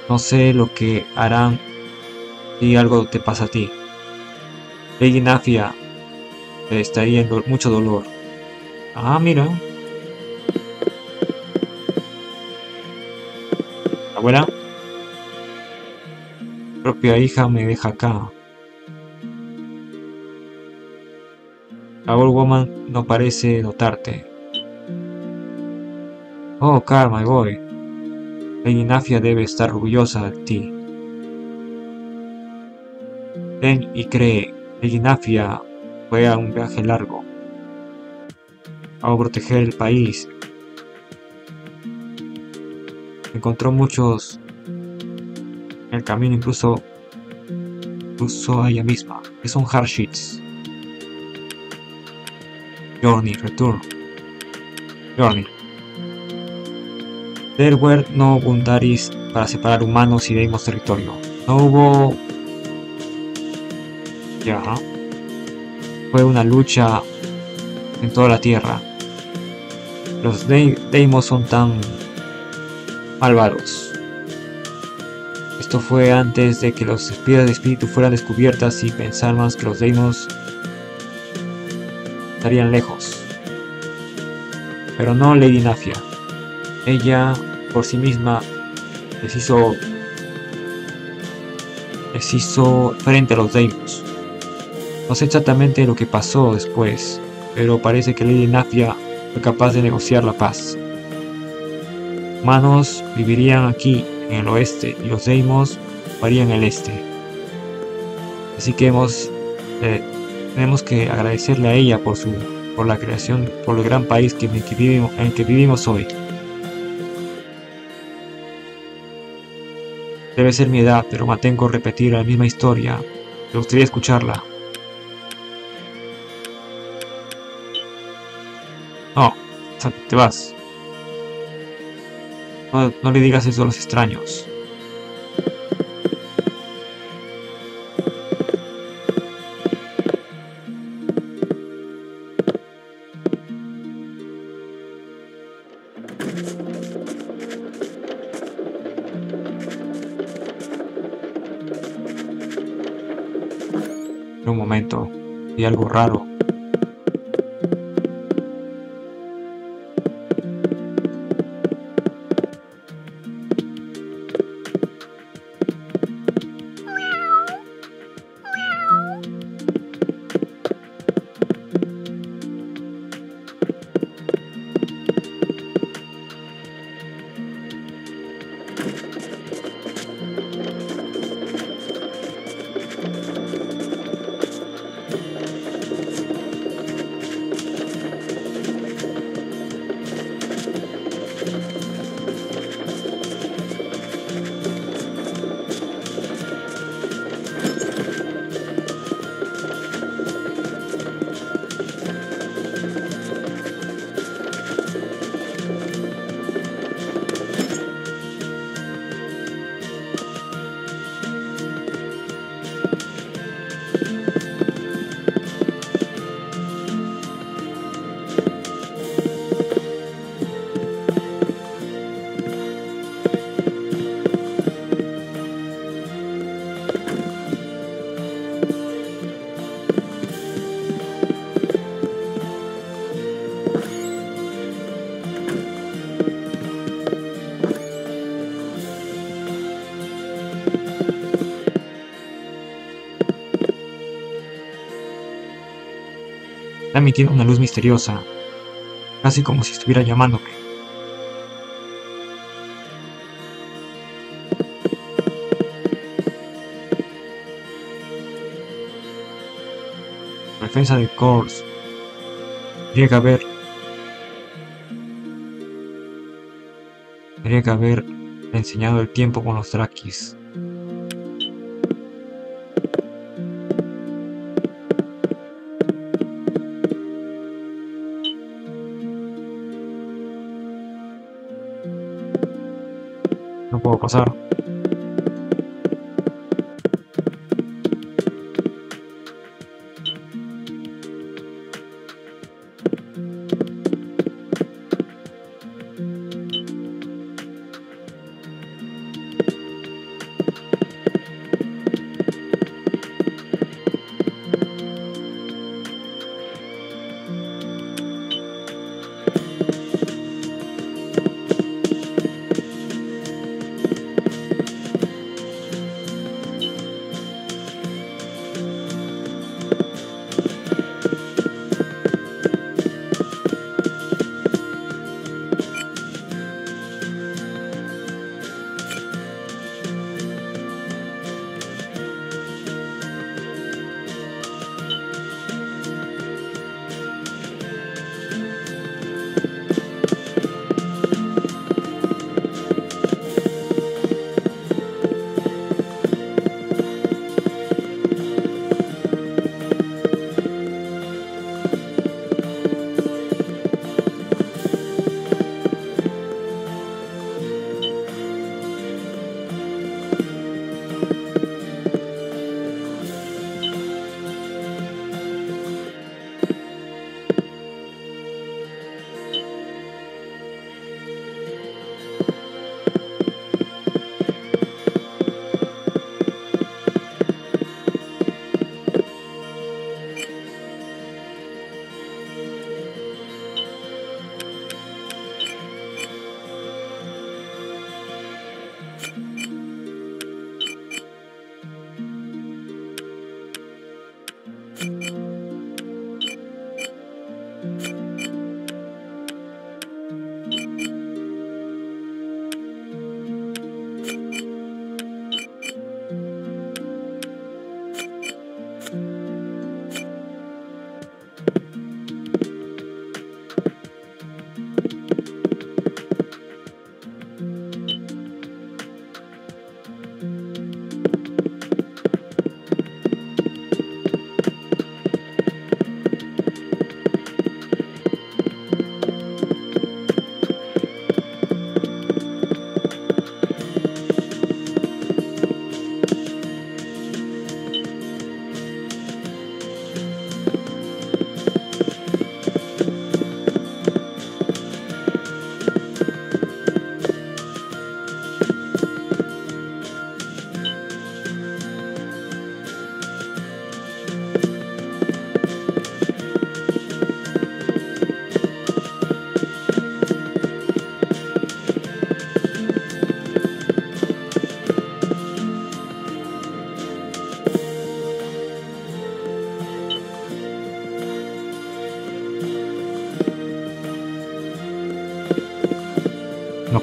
No sé lo que harán si algo te pasa a ti. Lady Nafia estaría en mucho dolor. Ah, mira. Abuela. Mi propia hija me deja acá. La old woman no parece notarte. Oh, Carl, my boy. Lady Nafia debe estar orgullosa de ti. Ten y cree, Lady Nafia fue a un viaje largo. A proteger el país. Encontró muchos en el camino, incluso a ella misma. Es un hardships. Journey, return. Journey. There were no boundaries para separar humanos y Deimos territorio. No hubo... Ya. Fue una lucha en toda la tierra. Los Deimos son tan malvados. Esto fue antes de que las piedras de espíritu fueran descubiertas y pensar más que los Deimos estarían lejos. Pero no Lady Nafia. Ella por sí misma les hizo frente a los Deimos. No sé exactamente lo que pasó después, pero parece que Lady Nafia fue capaz de negociar la paz. Humanos vivirían aquí en el oeste y los Deimos varían en el este. Así que tenemos que agradecerle a ella por el gran país en el que vivimos hoy. Debe ser mi edad, pero mantengo repetir la misma historia. Me gustaría escucharla. No, te vas. No le digas eso a los extraños. Un momento, y algo raro. emitiendo una luz misteriosa, casi como si estuviera llamándome. La defensa de Kors. Tendría que haber... enseñado el tiempo con los Drakis. Puedo pasar.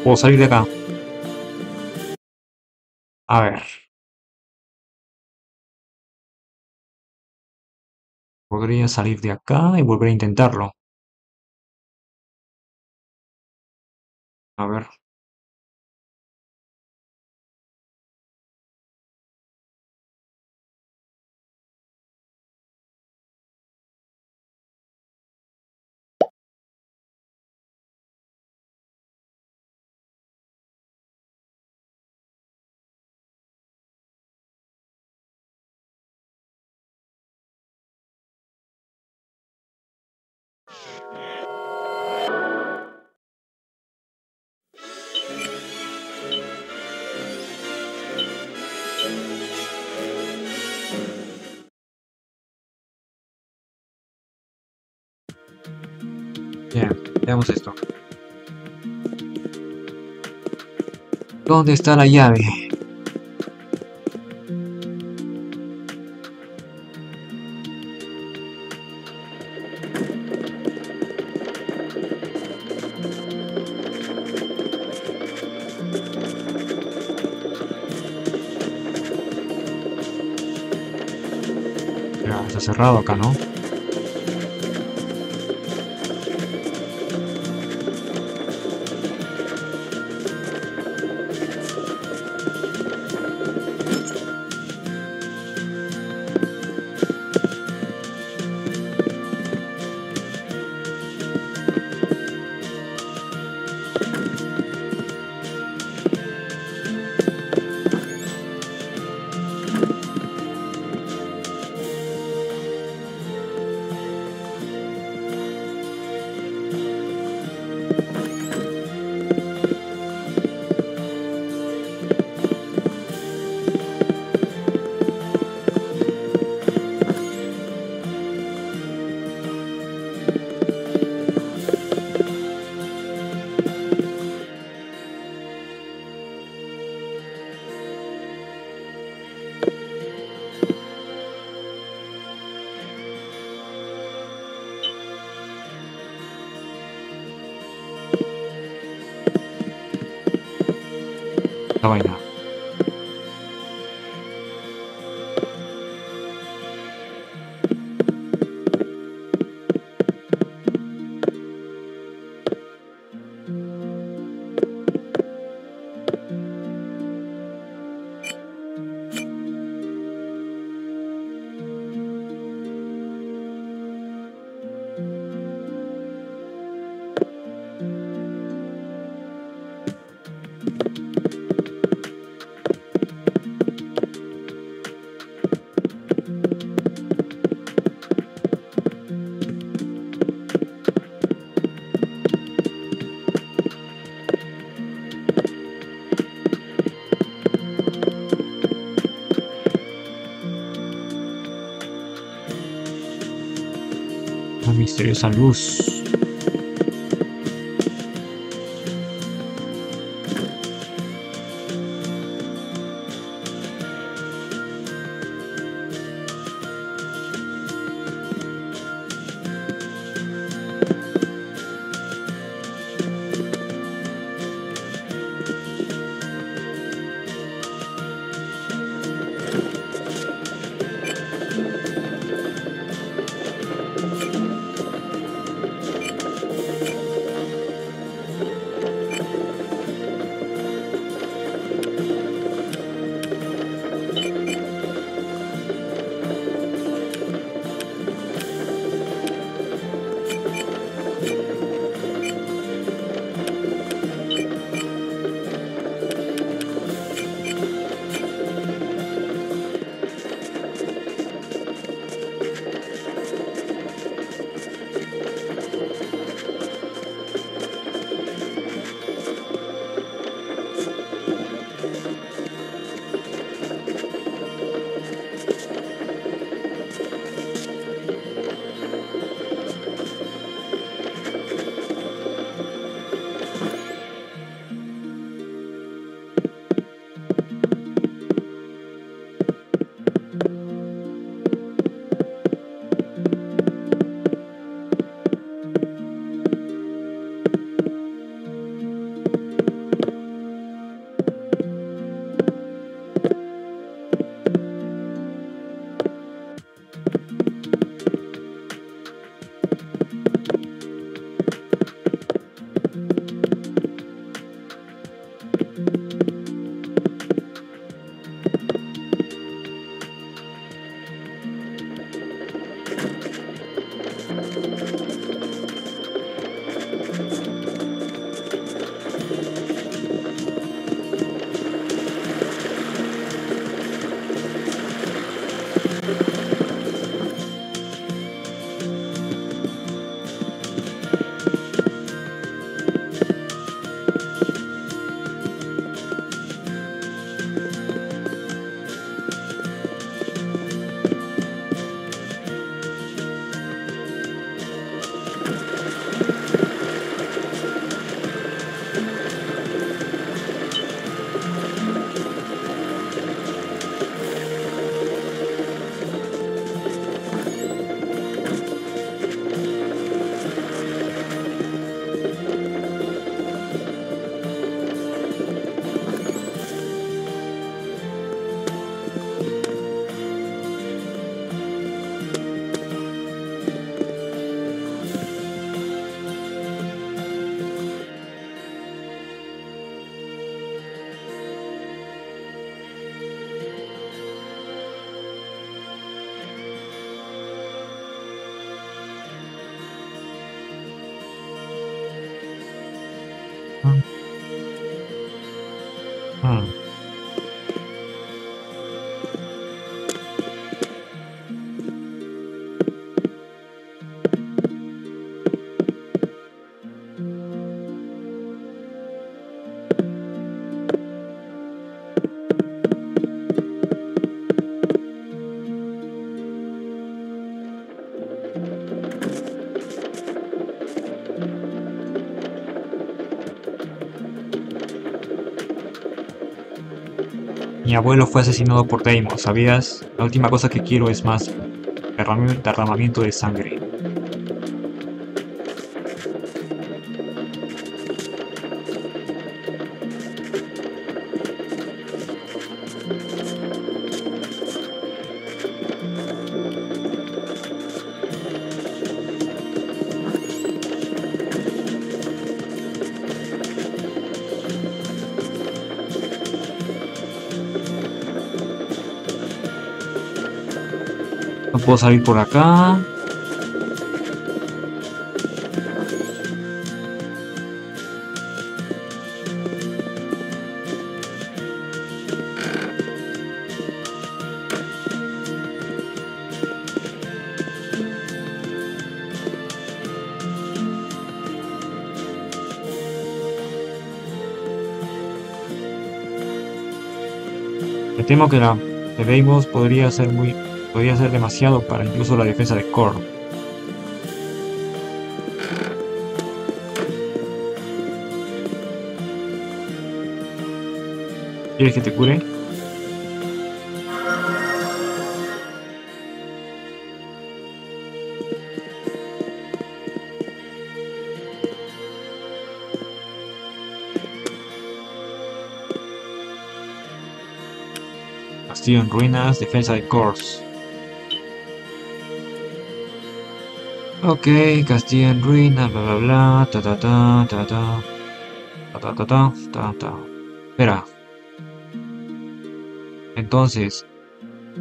Puedo salir de acá. A ver. Podría salir de acá y volver a intentarlo. A ver. Bien, veamos esto. ¿Dónde está la llave? Ya, está cerrado acá, ¿no? Misteriosa luz. Mi abuelo fue asesinado por Deimos, ¿sabías? La última cosa que quiero es más derramamiento de sangre. Puedo salir por acá. Me temo que la de Deimos podría ser demasiado para incluso la defensa de Carl. ¿Quieres que te cure? Castillo en ruinas, defensa de Carl. Ok, castillo en ruinas, bla bla bla, ta ta ta ta ta ta ta ta ta ta. Espera. Entonces,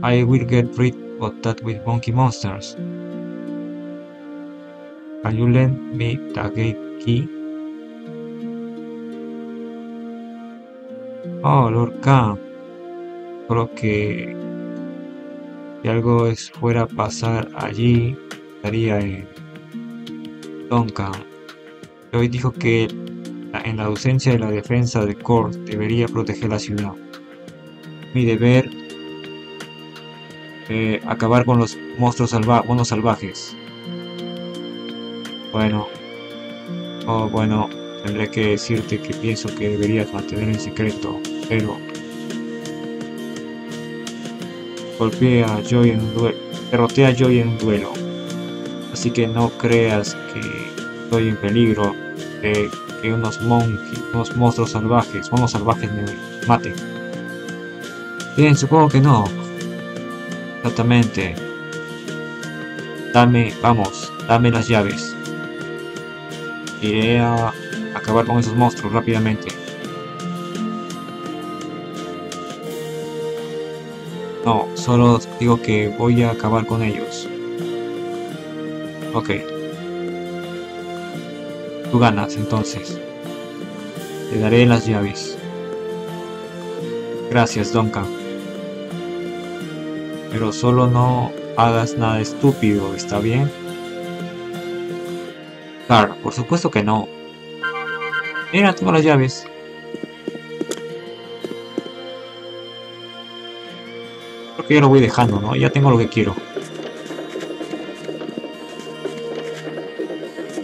I will get rid of that with monkey monsters. Can you lend me the gate key? Oh, Lord K. Creo que si algo fuera a pasar allí, estaría en Tonka. Lloyd dijo que en la ausencia de la defensa de Kharg debería proteger la ciudad. Mi deber acabar con los monstruos salvajes. Bueno, bueno, tendré que decirte que pienso que deberías mantener en secreto, pero derroté a Joy en un duelo. Así que no creas que estoy en peligro de que unos monstruos salvajes, me maten. Bien, supongo que no. Exactamente. Dame las llaves. Iré a acabar con esos monstruos rápidamente. No, solo digo que voy a acabar con ellos. Ok. Tú ganas, entonces. Te daré las llaves. Gracias, Duncan. Pero solo no hagas nada estúpido, ¿está bien? Claro, por supuesto que no. Mira, tengo las llaves. Creo que yo lo voy dejando, ¿no? Ya tengo lo que quiero.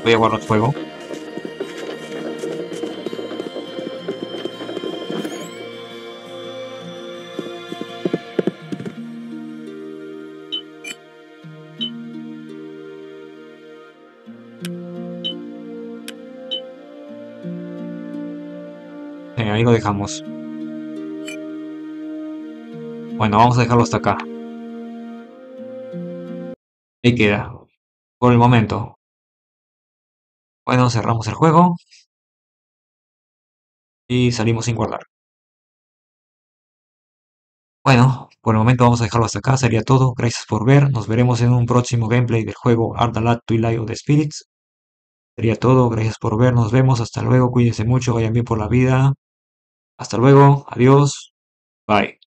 Voy a guardar fuego. Ahí lo dejamos. Bueno, vamos a dejarlo hasta acá. Ahí queda. Por el momento. Bueno, cerramos el juego y salimos sin guardar. Bueno, por el momento vamos a dejarlo hasta acá, sería todo, gracias por ver, nos veremos en un próximo gameplay del juego Arc the Lad: Twilight of the Spirits. Sería todo, gracias por ver, nos vemos, hasta luego, cuídense mucho, vayan bien por la vida. Hasta luego, adiós, bye.